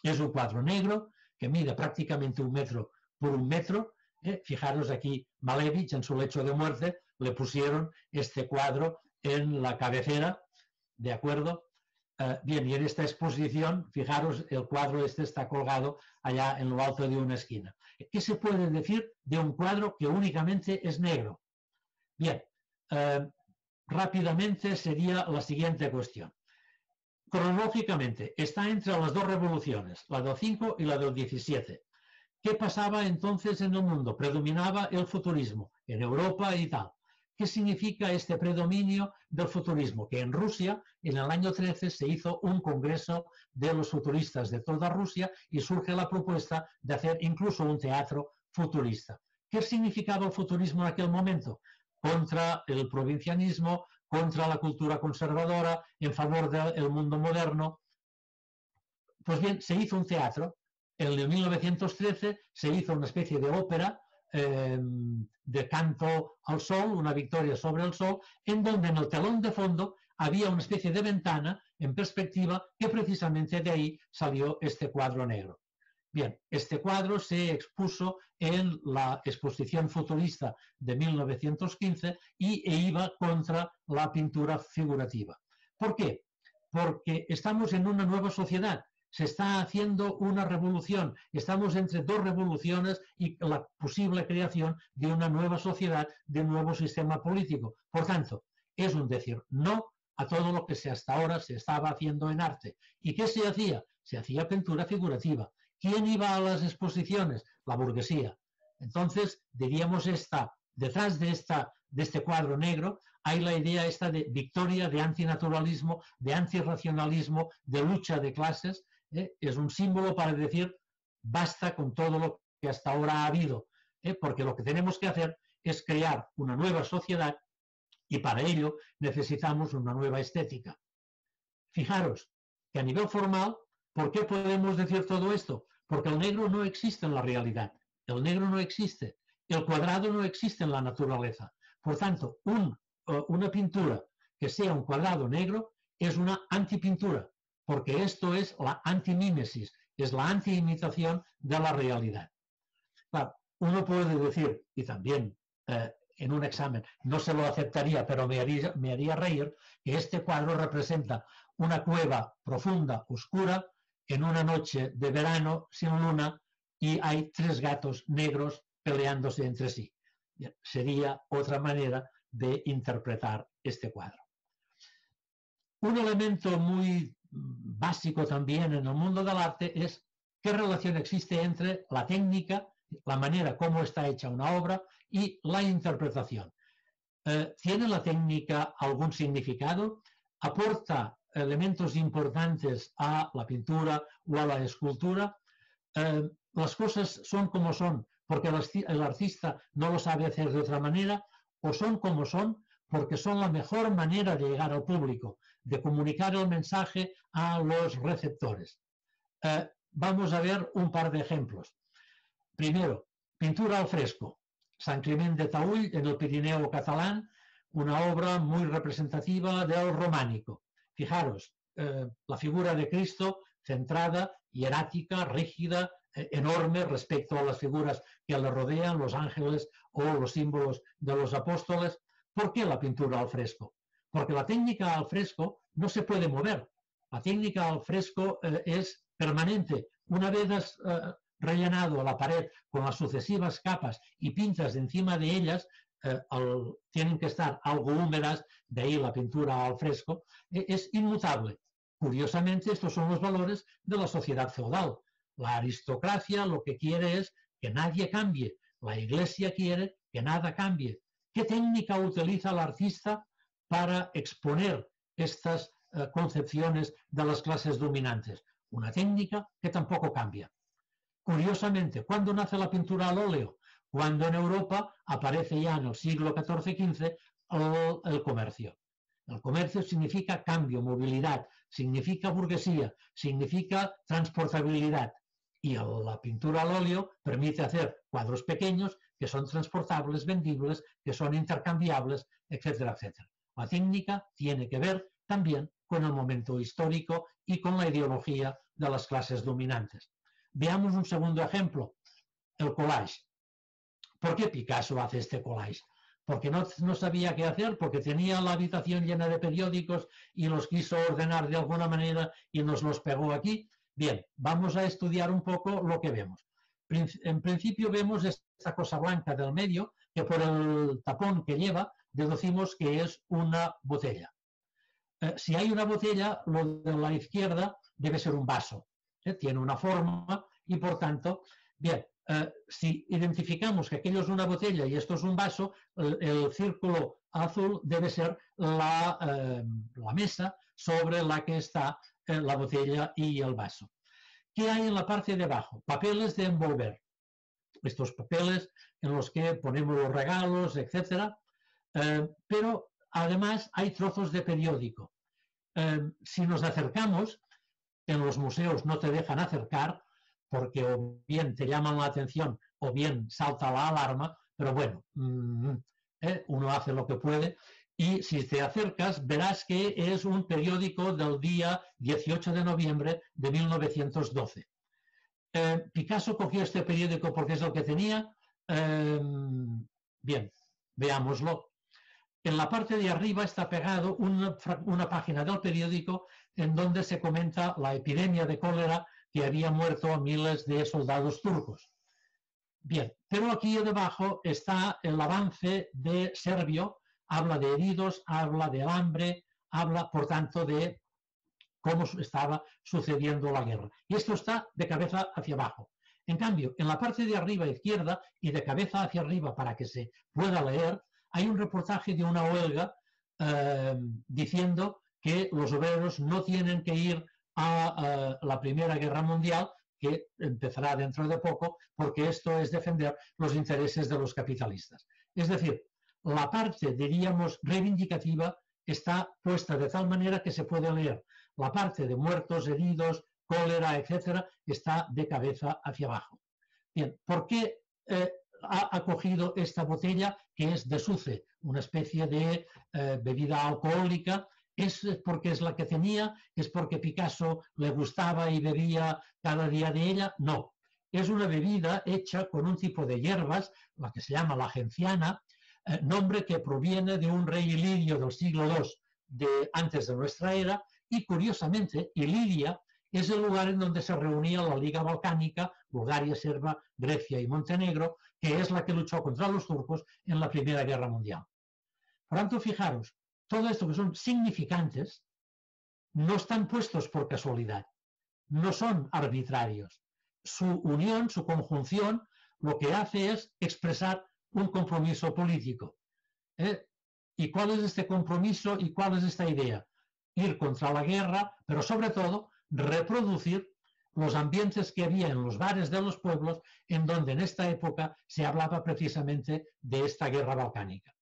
Es un cuadro negro que mide prácticamente un metro por un metro. Eh, fijaros aquí, Malevich en su lecho de muerte le pusieron este cuadro en la cabecera, ¿de acuerdo? Uh, bien, y en esta exposición, fijaros, el cuadro este está colgado allá en lo alto de una esquina. ¿Qué se puede decir de un cuadro que únicamente es negro? Bien, uh, rápidamente sería la siguiente cuestión. Cronológicamente, está entre las dos revoluciones, la del cinco y la del diecisiete. ¿Qué pasaba entonces en el mundo? Predominaba el futurismo, en Europa y tal. ¿Qué significa este predominio del futurismo? Que en Rusia, en el año trece, se hizo un congreso de los futuristas de toda Rusia y surge la propuesta de hacer incluso un teatro futurista. ¿Qué significaba el futurismo en aquel momento? Contra el provincianismo, contra la cultura conservadora, en favor del mundo moderno. Pues bien, se hizo un teatro. En el mil novecientos trece se hizo una especie de ópera, de Canto al Sol, una victoria sobre el sol, en donde en el telón de fondo había una especie de ventana en perspectiva que precisamente de ahí salió este cuadro negro. Bien, este cuadro se expuso en la exposición futurista de mil novecientos quince y e iba contra la pintura figurativa. ¿Por qué? Porque estamos en una nueva sociedad. Se está haciendo una revolución, estamos entre dos revoluciones y la posible creación de una nueva sociedad, de un nuevo sistema político. Por tanto, es un decir no a todo lo que se hasta ahora se estaba haciendo en arte. ¿Y qué se hacía? Se hacía pintura figurativa. ¿Quién iba a las exposiciones? La burguesía. Entonces, diríamos esta, detrás de, esta, de este cuadro negro, hay la idea esta de victoria, de antinaturalismo, de antirracionalismo, de lucha de clases. ¿Eh? Es un símbolo para decir basta con todo lo que hasta ahora ha habido, ¿eh? Porque lo que tenemos que hacer es crear una nueva sociedad y para ello necesitamos una nueva estética. Fijaros que a nivel formal, ¿por qué podemos decir todo esto? Porque el negro no existe en la realidad, el negro no existe, el cuadrado no existe en la naturaleza. Por tanto, un, una pintura que sea un cuadrado negro es una antipintura. Porque esto es la antimímesis, es la antiimitación de la realidad. Claro, uno puede decir, y también eh, en un examen, no se lo aceptaría, pero me haría, me haría reír, que este cuadro representa una cueva profunda, oscura, en una noche de verano, sin luna, y hay tres gatos negros peleándose entre sí. Sería otra manera de interpretar este cuadro. Un elemento muy básico también en el mundo del arte es qué relación existe entre la técnica, la manera como está hecha una obra y la interpretación. Eh, ¿Tiene la técnica algún significado? ¿Aporta elementos importantes a la pintura o a la escultura? Eh, ¿Las cosas son como son porque el artista no lo sabe hacer de otra manera o son como son porque son la mejor manera de llegar al público, de comunicar el mensaje a los receptores? Eh, vamos a ver un par de ejemplos. Primero, pintura al fresco. San Climent de Taüll, en el Pirineo catalán, una obra muy representativa del románico. Fijaros, eh, la figura de Cristo centrada, hierática, rígida, eh, enorme respecto a las figuras que le rodean, los ángeles o los símbolos de los apóstoles. ¿Por qué la pintura al fresco? Porque la técnica al fresco no se puede mover. La técnica al fresco eh, es permanente. Una vez has eh, rellenado la pared con las sucesivas capas y pintas encima de ellas, eh, al, tienen que estar algo húmedas, de ahí la pintura al fresco, eh, es inmutable. Curiosamente, estos son los valores de la sociedad feudal. La aristocracia lo que quiere es que nadie cambie. La Iglesia quiere que nada cambie. ¿Qué técnica utiliza el artista para exponer estas eh, concepciones de las clases dominantes? Una técnica que tampoco cambia. Curiosamente, ¿cuándo nace la pintura al óleo? Cuando en Europa aparece ya en el siglo catorce quince el, el comercio. El comercio significa cambio, movilidad, significa burguesía, significa transportabilidad. Y la pintura al óleo permite hacer cuadros pequeños que son transportables, vendibles, que son intercambiables, etcétera, etcétera. La técnica tiene que ver también con el momento histórico y con la ideología de las clases dominantes. Veamos un segundo ejemplo, el collage. ¿Por qué Picasso hace este collage? porque no, no sabía qué hacer, porque tenía la habitación llena de periódicos y los quiso ordenar de alguna manera y nos los pegó aquí. Bien, vamos a estudiar un poco lo que vemos. En principio vemos esta cosa blanca del medio, que por el tapón que lleva deducimos que es una botella. Eh, si hay una botella, lo de la izquierda debe ser un vaso. ¿eh? Tiene una forma y, por tanto, bien, eh, si identificamos que aquello es una botella y esto es un vaso, el, el círculo azul debe ser la, eh, la mesa sobre la que está eh, la botella y el vaso. ¿Qué hay en la parte de abajo? Papeles de envolver. Estos papeles en los que ponemos los regalos, etcétera. Eh, pero además hay trozos de periódico. Eh, si nos acercamos, en los museos no te dejan acercar porque o bien te llaman la atención o bien salta la alarma, pero bueno, mm, eh, uno hace lo que puede. Y si te acercas, verás que es un periódico del día dieciocho de noviembre de mil novecientos doce. Eh, Picasso cogió este periódico porque es el que tenía. Eh, bien, veámoslo. En la parte de arriba está pegado una, una página del periódico en donde se comenta la epidemia de cólera que había muerto a miles de soldados turcos. Bien, pero aquí debajo está el avance de Servio, habla de heridos, habla del hambre, habla, por tanto, de cómo estaba sucediendo la guerra. Y esto está de cabeza hacia abajo. En cambio, en la parte de arriba izquierda y de cabeza hacia arriba para que se pueda leer, hay un reportaje de una huelga eh, diciendo que los obreros no tienen que ir a, a la Primera Guerra Mundial, que empezará dentro de poco, porque esto es defender los intereses de los capitalistas. Es decir, la parte, diríamos, reivindicativa está puesta de tal manera que se puede leer. La parte de muertos, heridos, cólera, etcétera, está de cabeza hacia abajo. Bien, ¿por qué eh, ha acogido esta botella que es de suce, una especie de eh, bebida alcohólica? ¿Es porque es la que tenía? ¿Es porque Picasso le gustaba y bebía cada día de ella? No. Es una bebida hecha con un tipo de hierbas, la que se llama la genciana, eh, nombre que proviene de un rey ilirio del siglo dos de, antes de nuestra era, y curiosamente Iliria es el lugar en donde se reunía la Liga Balcánica, Bulgaria, Serbia, Grecia y Montenegro, que es la que luchó contra los turcos en la Primera Guerra Mundial. Por tanto, fijaros, todo esto que son significantes no están puestos por casualidad, no son arbitrarios. Su unión, su conjunción, lo que hace es expresar un compromiso político. ¿Eh? ¿Y cuál es este compromiso y cuál es esta idea? Ir contra la guerra, pero sobre todo reproducir los ambientes que había en los bares de los pueblos, en donde en esta época se hablaba precisamente de esta guerra balcánica.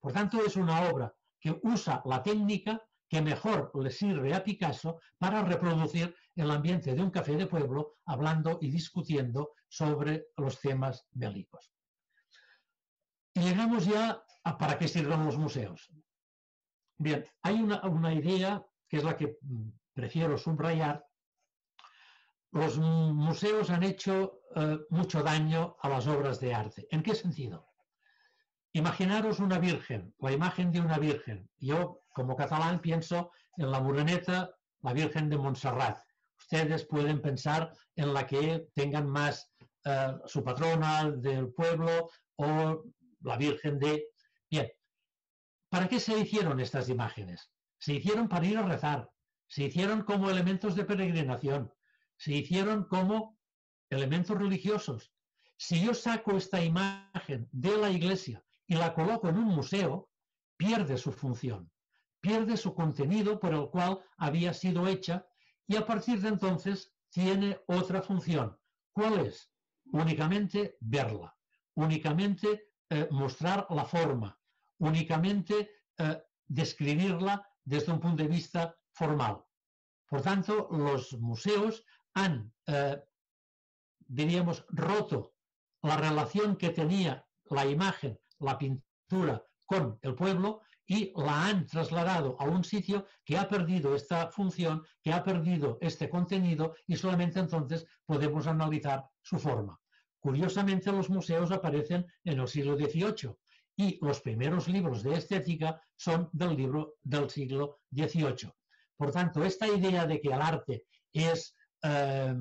Por tanto, es una obra que usa la técnica que mejor le sirve a Picasso para reproducir el ambiente de un café de pueblo, hablando y discutiendo sobre los temas bélicos. Y llegamos ya a para qué sirven los museos. Bien, hay una, una idea que es la que prefiero subrayar. Los museos han hecho eh, mucho daño a las obras de arte. ¿En qué sentido? Imaginaros una virgen, la imagen de una virgen. Yo, como catalán, pienso en la Moreneta, la Virgen de Montserrat. Ustedes pueden pensar en la que tengan más eh, su patrona del pueblo o la Virgen de... Bien, ¿para qué se hicieron estas imágenes? Se hicieron para ir a rezar. Se hicieron como elementos de peregrinación, se hicieron como elementos religiosos. Si yo saco esta imagen de la iglesia y la coloco en un museo, pierde su función, pierde su contenido por el cual había sido hecha y a partir de entonces tiene otra función. ¿Cuál es? Únicamente verla, únicamente eh, mostrar la forma, únicamente eh, describirla desde un punto de vista formal. Por tanto, los museos han, eh, diríamos, roto la relación que tenía la imagen, la pintura con el pueblo y la han trasladado a un sitio que ha perdido esta función, que ha perdido este contenido y solamente entonces podemos analizar su forma. Curiosamente, los museos aparecen en el siglo dieciocho y los primeros libros de estética son del libro del siglo dieciocho. Por tanto, esta idea de que el arte es eh,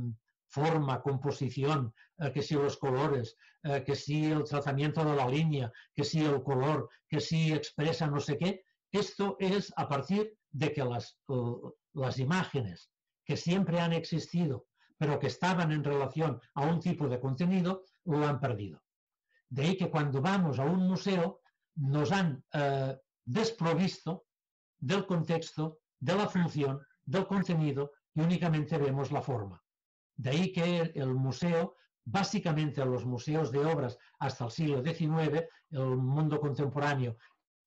forma, composición, eh, que si los colores, eh, que si el tratamiento de la línea, que si el color, que si expresa no sé qué, esto es a partir de que las, las imágenes que siempre han existido, pero que estaban en relación a un tipo de contenido, lo han perdido. De ahí que cuando vamos a un museo nos han eh, desprovisto del contexto, de la función, del contenido, y únicamente vemos la forma. De ahí que el museo, básicamente los museos de obras hasta el siglo diecinueve, el mundo contemporáneo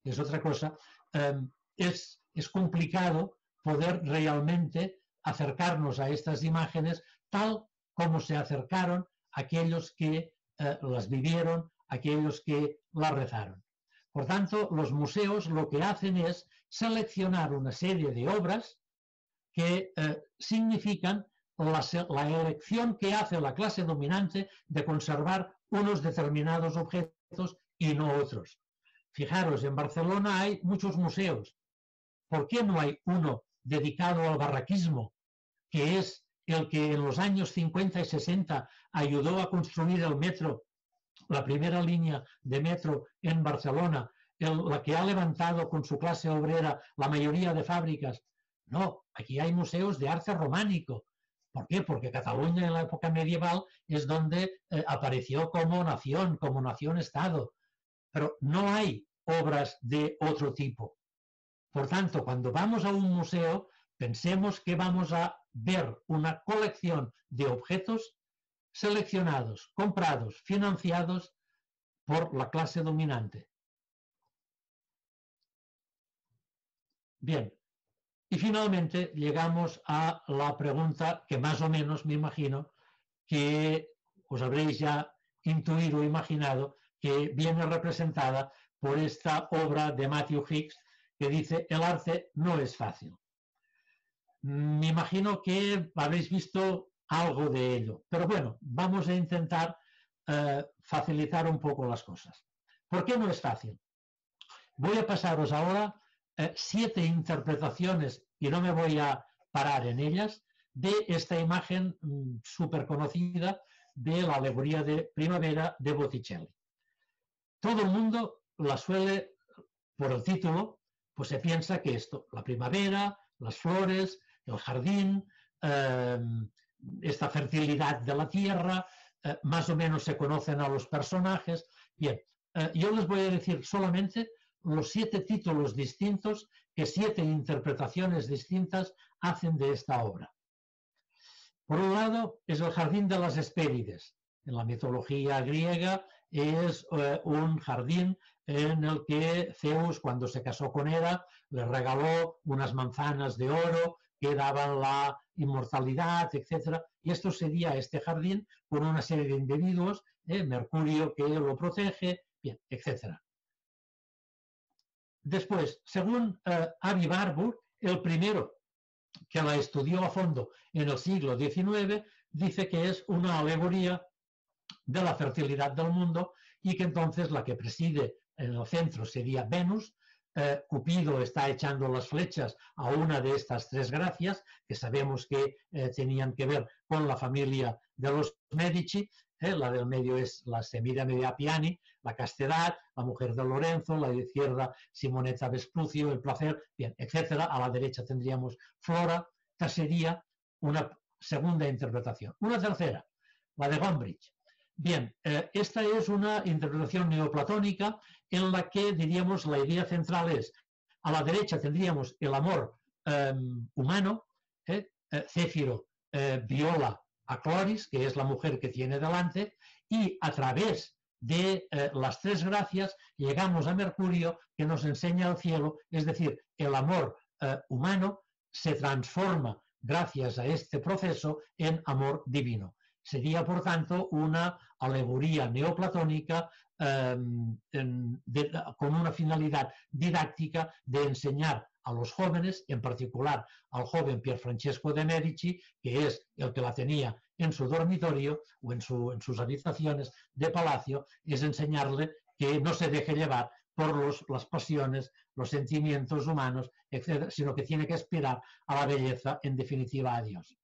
es otra cosa, eh, es, es complicado poder realmente acercarnos a estas imágenes tal como se acercaron aquellos que eh, las vivieron, aquellos que las rezaron. Por tanto, los museos lo que hacen es seleccionar una serie de obras que eh, significan la, la elección que hace la clase dominante de conservar unos determinados objetos y no otros. Fijaros, en Barcelona hay muchos museos. ¿Por qué no hay uno dedicado al barraquismo, que es el que en los años cincuenta y sesenta ayudó a construir el metro, la primera línea de metro en Barcelona, el, la que ha levantado con su clase obrera la mayoría de fábricas? No, aquí hay museos de arte románico. ¿Por qué? Porque Cataluña en la época medieval es donde eh, apareció como nación, como nación-estado. Pero no hay obras de otro tipo. Por tanto, cuando vamos a un museo, pensemos que vamos a ver una colección de objetos seleccionados, comprados, financiados por la clase dominante. Bien, y finalmente llegamos a la pregunta que más o menos me imagino que os habréis ya intuido o imaginado, que viene representada por esta obra de Matthew Hicks que dice: el arte no es fácil. Me imagino que habréis visto algo de ello, pero bueno, vamos a intentar eh, facilitar un poco las cosas. ¿Por qué no es fácil? Voy a pasaros ahora eh, siete interpretaciones, y no me voy a parar en ellas, de esta imagen mm, súper conocida de la alegoría de primavera de Botticelli. Todo el mundo la suele, por el título, pues se piensa que esto, la primavera, las flores, el jardín, eh, esta fertilidad de la tierra, eh, más o menos se conocen a los personajes. Bien, eh, yo les voy a decir solamente los siete títulos distintos que siete interpretaciones distintas hacen de esta obra. Por un lado, es el jardín de las Hespérides. En la mitología griega es eh, un jardín en el que Zeus, cuando se casó con Hera, le regaló unas manzanas de oro que daban la inmortalidad, etcétera. Y esto sería este jardín con una serie de individuos, eh, Mercurio que lo protege, bien, etcétera. Después, según eh, Avi Barbour, el primero que la estudió a fondo en el siglo diecinueve, dice que es una alegoría de la fertilidad del mundo y que entonces la que preside en el centro sería Venus. Eh, Cupido está echando las flechas a una de estas tres gracias, que sabemos que eh, tenían que ver con la familia de los Medici. Eh, la del medio es la Semira Mediapiani, la castidad, la mujer de Lorenzo, la de izquierda Simonetta Vespucio, el placer, bien, etcétera. A la derecha tendríamos Flora. Esta sería una segunda interpretación. Una tercera, la de Gombrich. Bien, eh, esta es una interpretación neoplatónica en la que, diríamos, la idea central es: a la derecha tendríamos el amor eh, humano, eh, eh, Céfiro eh, viola a Cloris, que es la mujer que tiene delante, y a través de eh, las tres gracias llegamos a Mercurio, que nos enseña el cielo, es decir, el amor eh, humano se transforma gracias a este proceso en amor divino. Sería, por tanto, una alegoría neoplatónica eh, en, de, con una finalidad didáctica de enseñar a los jóvenes, en particular al joven Pierfrancesco de Medici, que es el que la tenía en su dormitorio o en, su, en sus habitaciones de palacio, es enseñarle que no se deje llevar por los, las pasiones, los sentimientos humanos, etcétera, sino que tiene que aspirar a la belleza, en definitiva a Dios.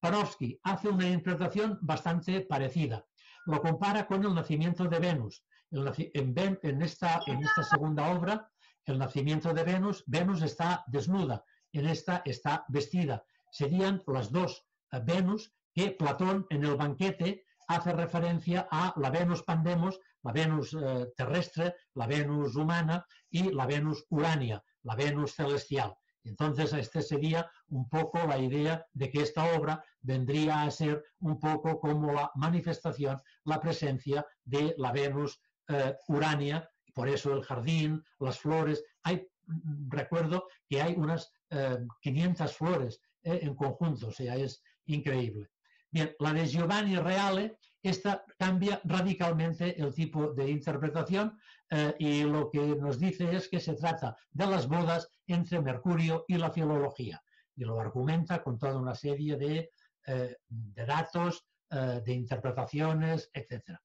Panofsky hace una interpretación bastante parecida. Lo compara con el nacimiento de Venus. En, Ven, en, esta, en esta segunda obra, el nacimiento de Venus, Venus está desnuda, en esta está vestida. Serían las dos Venus que Platón en el banquete hace referencia a la Venus Pandemos, la Venus eh, terrestre, la Venus humana y la Venus urania, la Venus celestial. Entonces, este sería un poco la idea de que esta obra vendría a ser un poco como la manifestación, la presencia de la Venus eh, urania, por eso el jardín, las flores. Hay, recuerdo que hay unas eh, quinientas flores eh, en conjunto, o sea, es increíble. Bien, la de Giovanni Reale, esta cambia radicalmente el tipo de interpretación eh, y lo que nos dice es que se trata de las bodas entre Mercurio y la filología. Y lo argumenta con toda una serie de, eh, de datos, eh, de interpretaciones, etcétera.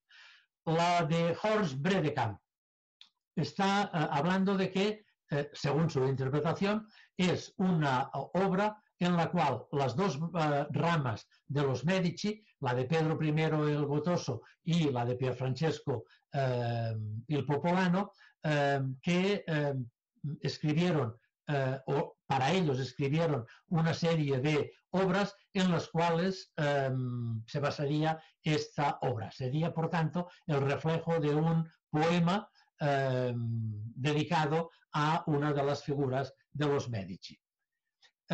La de Horst Bredekamp está eh, hablando de que, eh, según su interpretación, es una obra en la cual las dos uh, ramas de los Medici, la de Pedro primero el Gotoso y la de Pierfrancesco eh, il Popolano, eh, que eh, escribieron, eh, o para ellos escribieron una serie de obras en las cuales eh, se basaría esta obra. Sería, por tanto, el reflejo de un poema eh, dedicado a una de las figuras de los Medici.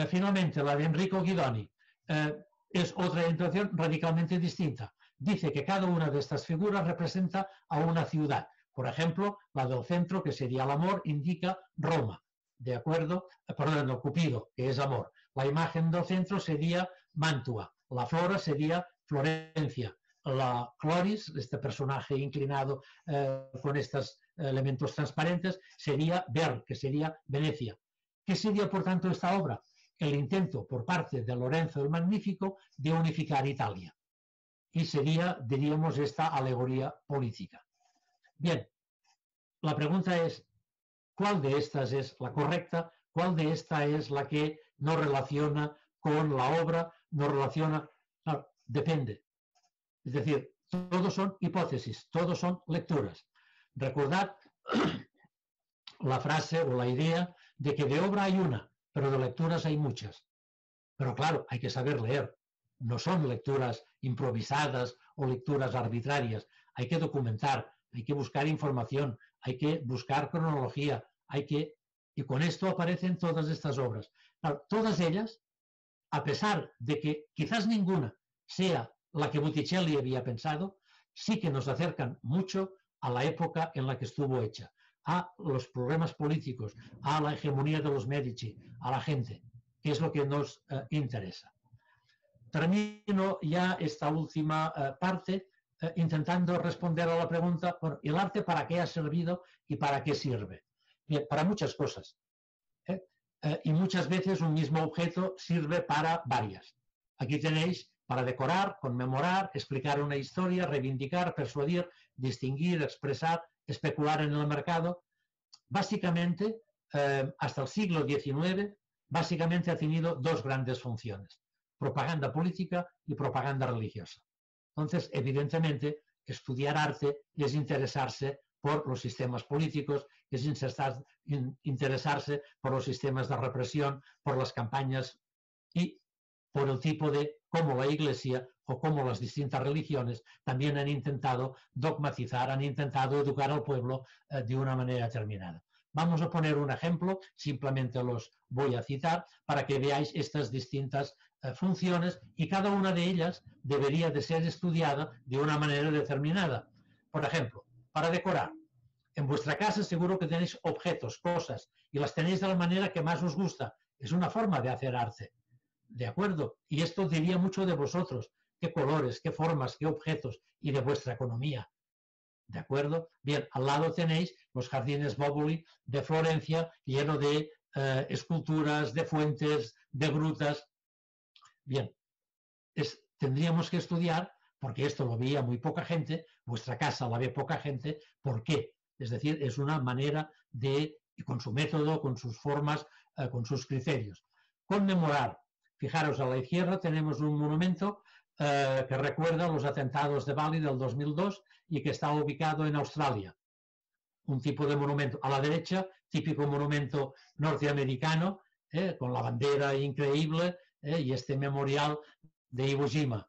Finalmente, la de Enrico Guidoni eh, es otra interpretación radicalmente distinta. Dice que cada una de estas figuras representa a una ciudad. Por ejemplo, la del centro, que sería el amor, indica Roma, ¿de acuerdo? Perdón, el Cupido, que es amor. La imagen del centro sería Mantua, la flora sería Florencia. La Cloris, este personaje inclinado eh, con estos elementos transparentes, sería Ver, que sería Venecia. ¿Qué sería, por tanto, esta obra? El intento por parte de Lorenzo el Magnífico de unificar Italia. Y sería, diríamos, esta alegoría política. Bien, la pregunta es, ¿cuál de estas es la correcta? ¿Cuál de esta es la que no relaciona con la obra? No relaciona, claro, depende. Es decir, todos son hipótesis, todos son lecturas. Recordad la frase o la idea de que de obra hay una, pero de lecturas hay muchas. Pero claro, hay que saber leer. No son lecturas improvisadas o lecturas arbitrarias. Hay que documentar, hay que buscar información, hay que buscar cronología, hay que... Y con esto aparecen todas estas obras. Claro, todas ellas, a pesar de que quizás ninguna sea la que Botticelli había pensado, sí que nos acercan mucho a la época en la que estuvo hecha, a los problemas políticos, a la hegemonía de los Medici, a la gente, que es lo que nos eh, interesa. Termino ya esta última eh, parte eh, intentando responder a la pregunta, bueno, ¿el arte para qué ha servido y para qué sirve? Bien, para muchas cosas. ¿eh? Eh, y muchas veces un mismo objeto sirve para varias. Aquí tenéis para decorar, conmemorar, explicar una historia, reivindicar, persuadir, distinguir, expresar, especular en el mercado. Básicamente, eh, hasta el siglo diecinueve, básicamente ha tenido dos grandes funciones, propaganda política y propaganda religiosa. Entonces, evidentemente, estudiar arte es interesarse por los sistemas políticos, es interesarse por los sistemas de represión, por las campañas y por el tipo de cómo la Iglesia o cómo las distintas religiones también han intentado dogmatizar, han intentado educar al pueblo eh, de una manera determinada. Vamos a poner un ejemplo, simplemente los voy a citar, para que veáis estas distintas eh, funciones y cada una de ellas debería de ser estudiada de una manera determinada. Por ejemplo, para decorar. En vuestra casa seguro que tenéis objetos, cosas, y las tenéis de la manera que más os gusta. Es una forma de hacer arte. ¿De acuerdo? Y esto diría mucho de vosotros. ¿Qué colores, qué formas, qué objetos? Y de vuestra economía. ¿De acuerdo? Bien, al lado tenéis los jardines Boboli de Florencia, lleno de eh, esculturas, de fuentes, de grutas. Bien, es, tendríamos que estudiar, porque esto lo veía muy poca gente, vuestra casa la ve poca gente, ¿por qué? Es decir, es una manera de, con su método, con sus formas, eh, con sus criterios. Conmemorar. Fijaros, a la izquierda tenemos un monumento eh, que recuerda los atentados de Bali del dos mil dos y que está ubicado en Australia. Un tipo de monumento. A la derecha, típico monumento norteamericano, eh, con la bandera increíble eh, y este memorial de Iwo Jima.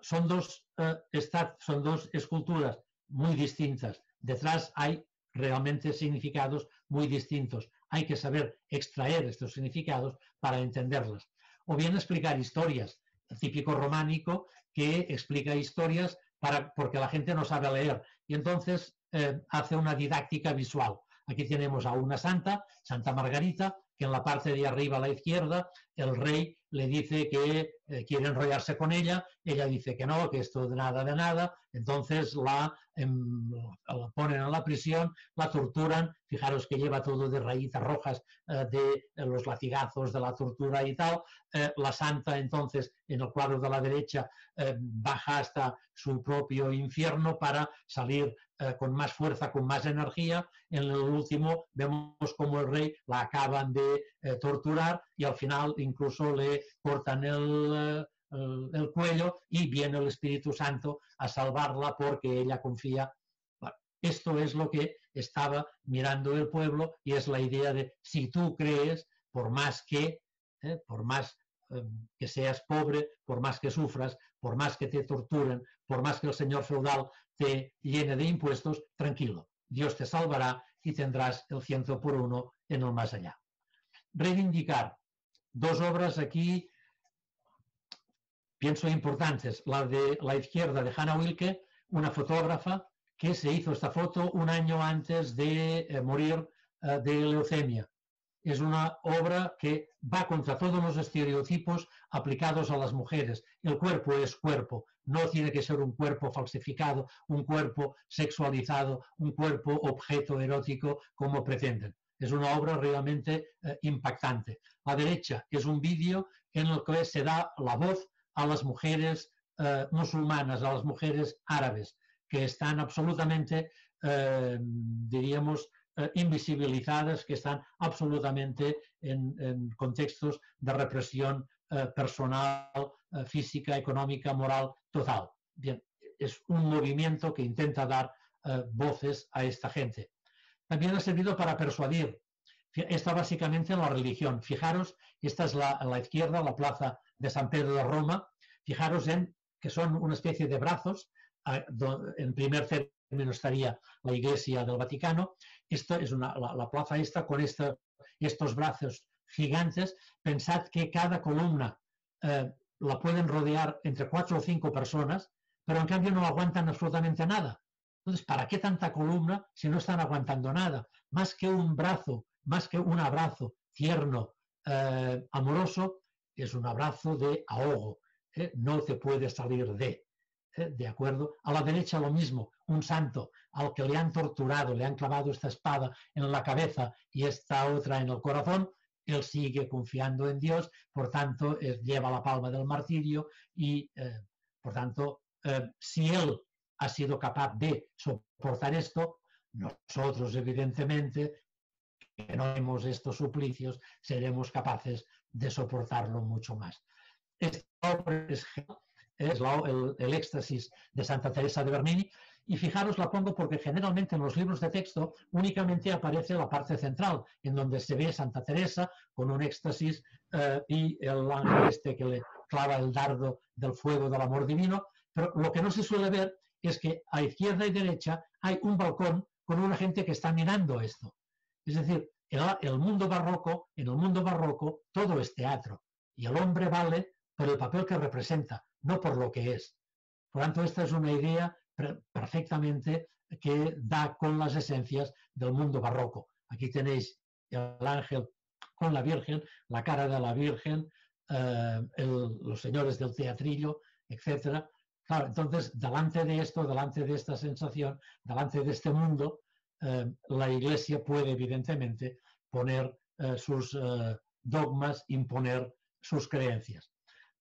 Son dos, eh, estat, son dos esculturas muy distintas. Detrás hay realmente significados muy distintos. Hay que saber extraer estos significados para entenderlas. O bien explicar historias, típico románico, que explica historias para, porque la gente no sabe leer. Y entonces eh, hace una didáctica visual. Aquí tenemos a una santa, Santa Margarita, que en la parte de arriba a la izquierda el rey le dice que eh, quiere enrollarse con ella, ella dice que no, que esto de nada, de nada, entonces la, em, la ponen en la prisión, la torturan, fijaros que lleva todo de rayitas rojas eh, de eh, los latigazos de la tortura y tal, eh, la santa entonces en el cuadro de la derecha eh, baja hasta su propio infierno para salir eh, con más fuerza, con más energía, en el último vemos como el rey la acaban de eh, torturar y al final incluso le cortan el, el, el cuello y viene el Espíritu Santo a salvarla porque ella confía. Bueno, esto es lo que estaba mirando el pueblo y es la idea de si tú crees, por más que, eh, por más eh, que seas pobre, por más que sufras, por más que te torturen, por más que el señor feudal te llene de impuestos, tranquilo, Dios te salvará y tendrás el ciento por uno en el más allá. Reivindicar. Dos obras aquí, pienso importantes. La de la izquierda de Hannah Wilke, una fotógrafa que se hizo esta foto un año antes de eh, morir eh, de leucemia. Es una obra que va contra todos los estereotipos aplicados a las mujeres. El cuerpo es cuerpo, no tiene que ser un cuerpo falsificado, un cuerpo sexualizado, un cuerpo objeto erótico como pretenden. Es una obra realmente eh, impactante. La derecha es un vídeo en el que se da la voz a las mujeres eh, musulmanas, a las mujeres árabes, que están absolutamente, eh, diríamos, eh, invisibilizadas, que están absolutamente en, en contextos de represión eh, personal, eh, física, económica, moral, total. Bien, es un movimiento que intenta dar eh, voces a esta gente. También ha servido para persuadir. Está básicamente en la religión. Fijaros, esta es la, a la izquierda, la plaza de San Pedro de Roma. Fijaros en que son una especie de brazos. En primer término estaría la iglesia del Vaticano. Esta es una, la, la plaza esta con esta, estos brazos gigantes. Pensad que cada columna eh, la pueden rodear entre cuatro o cinco personas, pero en cambio no aguantan absolutamente nada. Entonces, ¿para qué tanta columna si no están aguantando nada? Más que un brazo, más que un abrazo tierno, eh, amoroso, es un abrazo de ahogo. ¿eh? No te puedes salir de, ¿eh? ¿de acuerdo? A la derecha lo mismo, un santo al que le han torturado, le han clavado esta espada en la cabeza y esta otra en el corazón. Él sigue confiando en Dios, por tanto, eh, lleva la palma del martirio y, eh, por tanto, eh, si él ha sido capaz de soportar esto, nosotros evidentemente, que no vemos estos suplicios, seremos capaces de soportarlo mucho más. Esta obra es, es la, el, el éxtasis de Santa Teresa de Bernini, y fijaros, la pongo porque generalmente en los libros de texto únicamente aparece la parte central, en donde se ve Santa Teresa con un éxtasis eh, y el ángel este que le clava el dardo del fuego del amor divino, pero lo que no se suele ver es que a izquierda y derecha hay un balcón con una gente que está mirando esto. Es decir, el, el mundo barroco, en el mundo barroco todo es teatro y el hombre vale por el papel que representa, no por lo que es. Por tanto, esta es una idea perfectamente que da con las esencias del mundo barroco. Aquí tenéis el ángel con la Virgen, la cara de la Virgen, eh, el, los señores del teatrillo, etcétera. Claro, entonces, delante de esto, delante de esta sensación, delante de este mundo, eh, la Iglesia puede, evidentemente, poner eh, sus eh, dogmas, imponer sus creencias.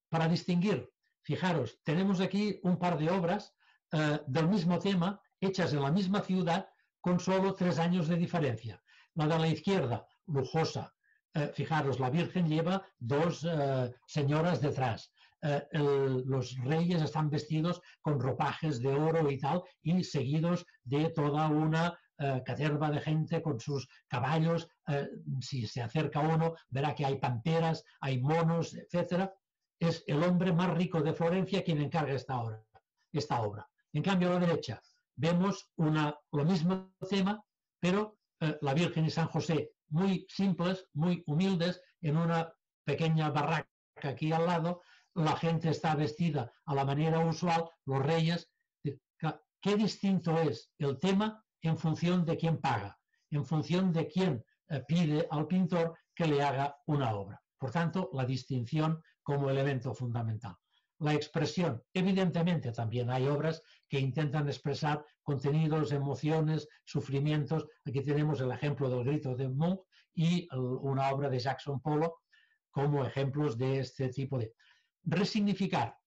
Para distinguir, fijaros, tenemos aquí un par de obras eh, del mismo tema, hechas en la misma ciudad, con solo tres años de diferencia. La de la izquierda, lujosa. Eh, fijaros, la Virgen lleva dos eh, señoras detrás. Eh, el, los reyes están vestidos con ropajes de oro y tal, y seguidos de toda una eh, caterva de gente con sus caballos. Eh, si se acerca uno, verá que hay panteras, hay monos, etcétera. Es el hombre más rico de Florencia quien encarga esta obra. Esta obra. En cambio, a la derecha vemos una, lo mismo tema, pero eh, la Virgen y San José muy simples, muy humildes, en una pequeña barraca aquí al lado. La gente está vestida a la manera usual, los reyes. Qué distinto es el tema en función de quién paga, en función de quién eh, pide al pintor que le haga una obra. Por tanto, la distinción como elemento fundamental. La expresión, evidentemente también hay obras que intentan expresar contenidos, emociones, sufrimientos. Aquí tenemos el ejemplo del Grito de Munch y una obra de Jackson Pollock como ejemplos de este tipo de... Resignificar.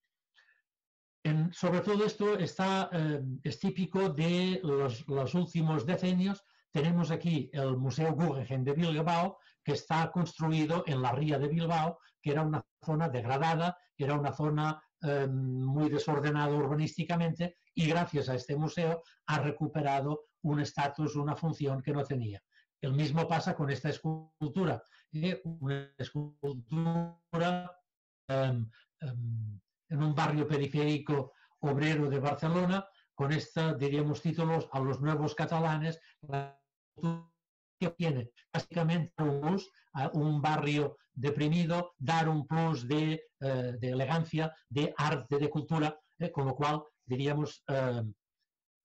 En, sobre todo esto está, eh, es típico de los, los últimos decenios. Tenemos aquí el Museo Guggenheim de Bilbao, que está construido en la ría de Bilbao, que era una zona degradada, que era una zona eh, muy desordenada urbanísticamente, y gracias a este museo ha recuperado un estatus, una función que no tenía. El mismo pasa con esta escultura, eh, una escultura eh, eh, en un barrio periférico obrero de Barcelona, con esta, diríamos, títulos a los nuevos catalanes, la que tiene básicamente un plus, un barrio deprimido, dar un plus de, eh, de elegancia, de arte, de cultura, eh, con lo cual, diríamos, eh,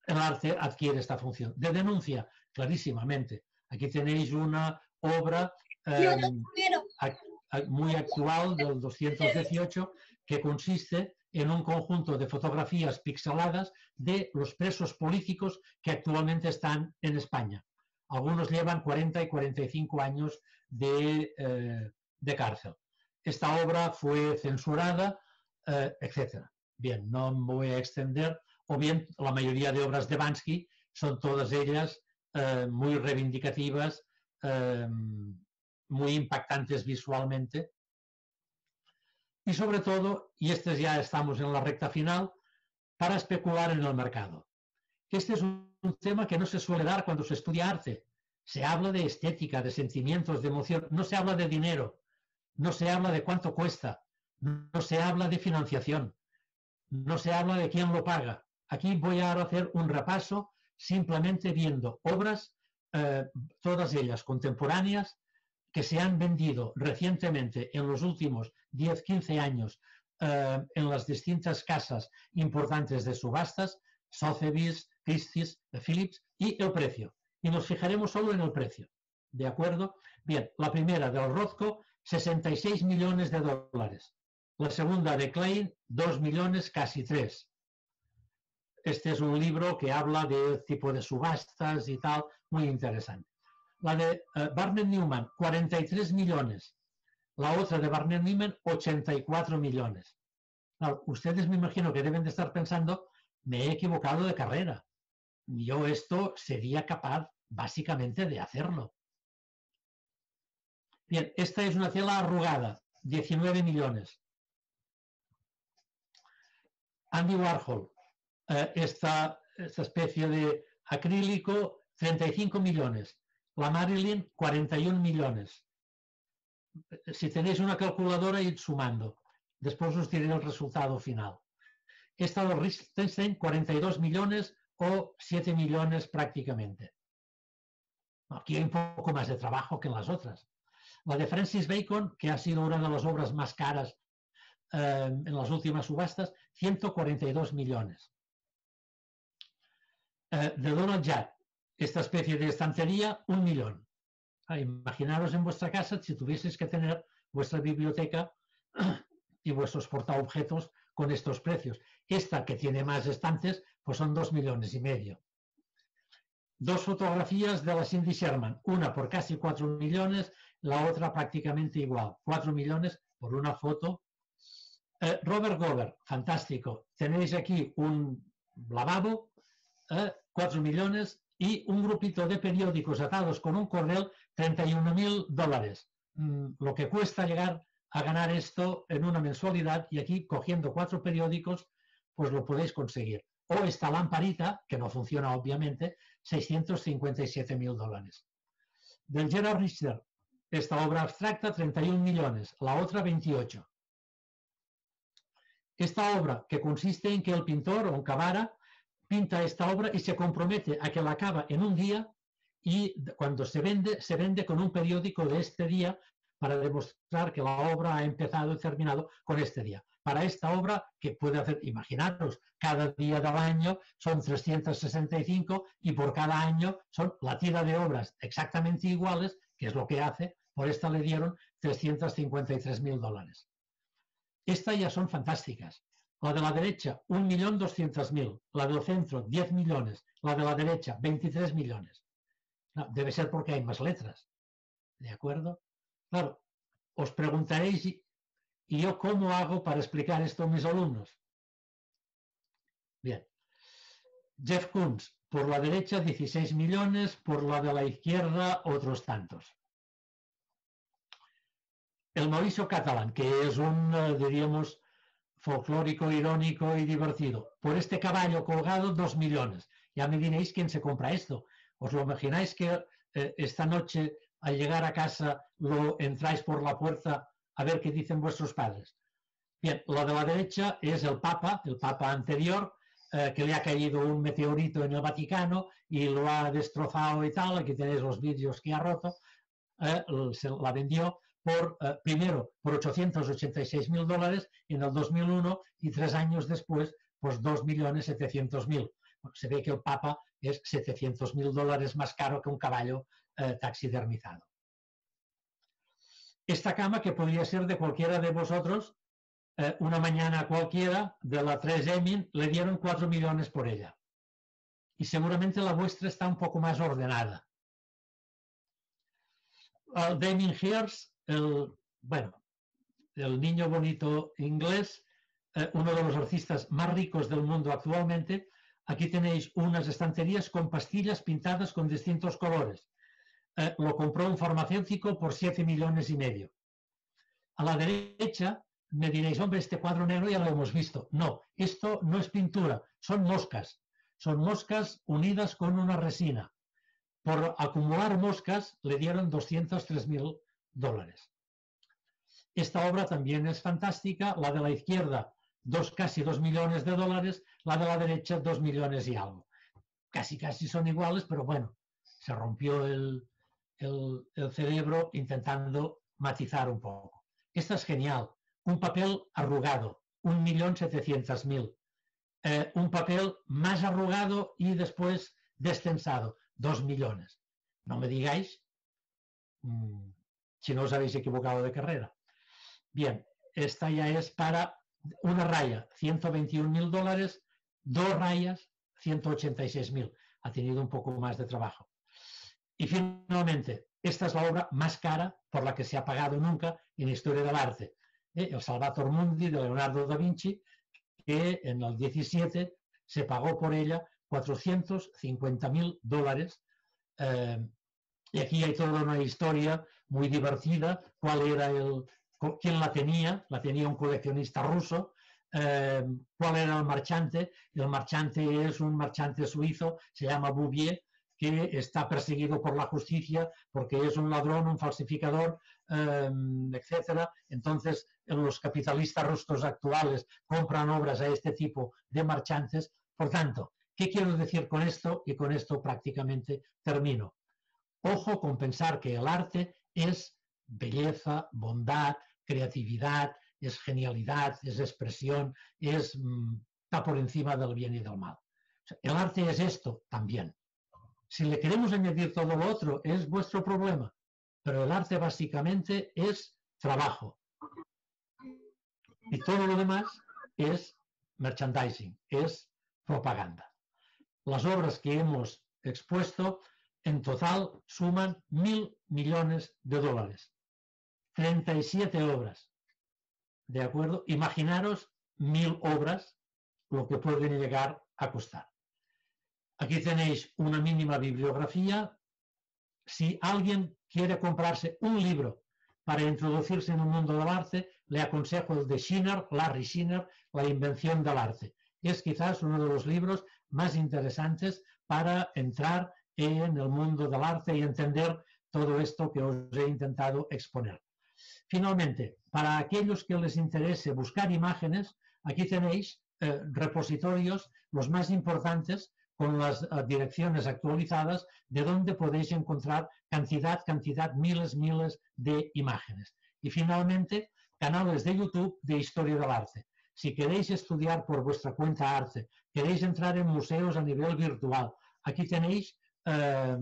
el arte adquiere esta función. De denuncia, clarísimamente. Aquí tenéis una obra eh, ac muy actual del doscientos dieciocho que consiste en un conjunto de fotografías pixeladas de los presos políticos que actualmente están en España. Algunos llevan cuarenta y cuarenta y cinco años de, eh, de cárcel. Esta obra fue censurada, eh, etcétera. Bien, no me voy a extender. O bien, la mayoría de obras de Banksy son todas ellas eh, muy reivindicativas, eh, muy impactantes visualmente. Y sobre todo, y este ya estamos en la recta final, para especular en el mercado. Este es un un tema que no se suele dar cuando se estudia arte. Se habla de estética, de sentimientos, de emoción. No se habla de dinero. No se habla de cuánto cuesta. No se habla de financiación. No se habla de quién lo paga. Aquí voy a hacer un repaso simplemente viendo obras, eh, todas ellas contemporáneas, que se han vendido recientemente en los últimos diez a quince años eh, en las distintas casas importantes de subastas, Sotheby's, Christie's, Philips, y el precio. Y nos fijaremos solo en el precio. ¿De acuerdo? Bien, la primera del Rothko, sesenta y seis millones de dólares. La segunda de Klein, dos millones, casi tres. Este es un libro que habla de tipo de subastas y tal, muy interesante. La de eh, Barnett Newman, cuarenta y tres millones. La otra de Barnett Newman, ochenta y cuatro millones. Claro, ustedes me imagino que deben de estar pensando, me he equivocado de carrera. Yo esto sería capaz, básicamente, de hacerlo. Bien, esta es una tela arrugada, diecinueve millones. Andy Warhol, eh, esta, esta especie de acrílico, treinta y cinco millones. La Marilyn, cuarenta y un millones. Si tenéis una calculadora, id sumando. Después os diré el resultado final. Esta de Liechtenstein, cuarenta y dos millones o siete millones prácticamente. Aquí hay un poco más de trabajo que en las otras. La de Francis Bacon, que ha sido una de las obras más caras eh, en las últimas subastas, ciento cuarenta y dos millones. Eh, de Donald Judd, esta especie de estantería, un millón. Ah, imaginaros en vuestra casa si tuvieseis que tener vuestra biblioteca y vuestros portaobjetos con estos precios. Esta, que tiene más estantes, pues son dos millones y medio. Dos fotografías de la Cindy Sherman, una por casi cuatro millones, la otra prácticamente igual, cuatro millones por una foto. Eh, Robert Gover, fantástico. Tenéis aquí un lavabo, eh, cuatro millones, y un grupito de periódicos atados con un cordel, treinta y un mil dólares. Lo que cuesta llegar a ganar esto en una mensualidad, y aquí cogiendo cuatro periódicos, pues lo podéis conseguir. O esta lamparita, que no funciona obviamente, seiscientos cincuenta y siete mil dólares. Del Gerard Richter, esta obra abstracta, treinta y un millones, la otra veintiocho. Esta obra, que consiste en que el pintor, o un Cavara, pinta esta obra y se compromete a que la acaba en un día, y cuando se vende, se vende con un periódico de este día para demostrar que la obra ha empezado y terminado con este día. Para esta obra, que puede hacer, imaginaros, cada día del año son trescientos sesenta y cinco y por cada año son la tira de obras exactamente iguales, que es lo que hace, por esta le dieron trescientos cincuenta y tres mil dólares. Estas ya son fantásticas. La de la derecha, un millón doscientos mil. La del centro, diez millones. La de la derecha, veintitrés millones. No, debe ser porque hay más letras. ¿De acuerdo? Claro, os preguntaréis, ¿y yo cómo hago para explicar esto a mis alumnos? Bien. Jeff Koons, por la derecha, dieciséis millones. Por la de la izquierda, otros tantos. El Mauricio Catalán, que es un, diríamos, folclórico, irónico y divertido. Por este caballo colgado, dos millones. Ya me diréis quién se compra esto. ¿Os lo imagináis que eh, esta noche, al llegar a casa, lo entráis por la puerta a ver qué dicen vuestros padres? Bien, lo de la derecha es el Papa, el Papa anterior, eh, que le ha caído un meteorito en el Vaticano y lo ha destrozado y tal. Aquí tenéis los vídeos que ha roto. Eh, se la vendió. Por, eh, primero por ochocientos ochenta y seis mil dólares en el dos mil uno y tres años después pues dos millones setecientos mil. Bueno, se ve que el Papa es setecientos mil dólares más caro que un caballo eh, taxidermizado. Esta cama que podría ser de cualquiera de vosotros, eh, una mañana cualquiera de la tres Emin le dieron cuatro millones por ella. Y seguramente la vuestra está un poco más ordenada. Uh, Damien Hirst, El, bueno, el niño bonito inglés, eh, uno de los artistas más ricos del mundo actualmente. Aquí tenéis unas estanterías con pastillas pintadas con distintos colores. Eh, lo compró un farmacéutico por siete millones y medio. A la derecha me diréis, hombre, este cuadro negro ya lo hemos visto. No, esto no es pintura, son moscas. Son moscas unidas con una resina. Por acumular moscas le dieron doscientos tres mil dólares. Esta obra también es fantástica, la de la izquierda, dos, casi dos millones de dólares, la de la derecha, dos millones y algo. Casi, casi son iguales, pero bueno, se rompió el, el, el cerebro intentando matizar un poco. Esta es genial, un papel arrugado, un millón setecientos mil. Eh, un papel más arrugado y después destensado, dos millones. No me digáis... Mmm, si no os habéis equivocado de carrera. Bien, esta ya es para una raya, ciento veintiún mil dólares, dos rayas, ciento ochenta y seis mil. Ha tenido un poco más de trabajo. Y finalmente, esta es la obra más cara por la que se ha pagado nunca en historia del arte. ¿Eh? El Salvator Mundi de Leonardo da Vinci, que en el diecisiete se pagó por ella cuatrocientos cincuenta mil dólares. Eh, y aquí hay toda una historia muy divertida, cuál era el, quién la tenía, la tenía un coleccionista ruso, eh, cuál era el marchante, el marchante es un marchante suizo, se llama Bouvier, que está perseguido por la justicia porque es un ladrón, un falsificador, eh, etcétera. Entonces, los capitalistas rusos actuales compran obras a este tipo de marchantes. Por tanto, ¿qué quiero decir con esto? Y con esto prácticamente termino. Ojo con pensar que el arte es belleza, bondad, creatividad, es genialidad, es expresión, es, está por encima del bien y del mal. El arte es esto también. Si le queremos añadir todo lo otro, es vuestro problema. Pero el arte básicamente es trabajo. Y todo lo demás es merchandising, es propaganda. Las obras que hemos expuesto en total suman mil millones de dólares. treinta y siete obras. ¿De acuerdo? Imaginaros mil obras, lo que pueden llegar a costar. Aquí tenéis una mínima bibliografía. Si alguien quiere comprarse un libro para introducirse en el mundo del arte, le aconsejo el de Schinner, Larry Schinner, La invención del arte. Es quizás uno de los libros más interesantes para entrar en el mundo del arte y entender todo esto que os he intentado exponer. Finalmente, para aquellos que les interese buscar imágenes, aquí tenéis eh, repositorios, los más importantes, con las direcciones actualizadas, de donde podéis encontrar cantidad, cantidad, miles, miles de imágenes. Y finalmente, canales de YouTube de historia del arte. Si queréis estudiar por vuestra cuenta arte, queréis entrar en museos a nivel virtual, aquí tenéis eh,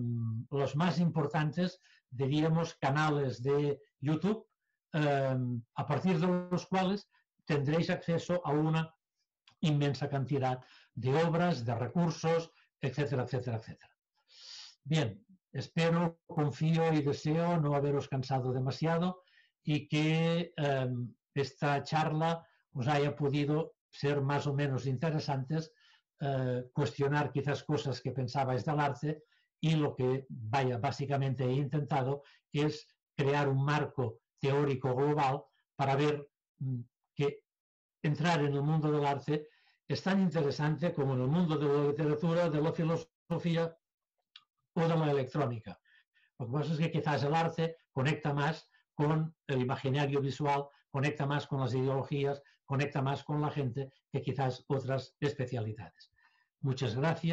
los más importantes, diríamos, canales de YouTube, eh, a partir de los cuales tendréis acceso a una inmensa cantidad de obras, de recursos, etcétera, etcétera, etcétera. Bien, espero, confío y deseo no haberos cansado demasiado y que eh, esta charla os haya podido ser más o menos interesantes, eh, cuestionar quizás cosas que pensabais del arte, y lo que, vaya, básicamente he intentado es crear un marco teórico global para ver que entrar en el mundo del arte es tan interesante como en el mundo de la literatura, de la filosofía o de la electrónica. Lo que pasa es que quizás el arte conecta más con el imaginario visual, conecta más con las ideologías, conecta más con la gente que quizás otras especialidades. Muchas gracias.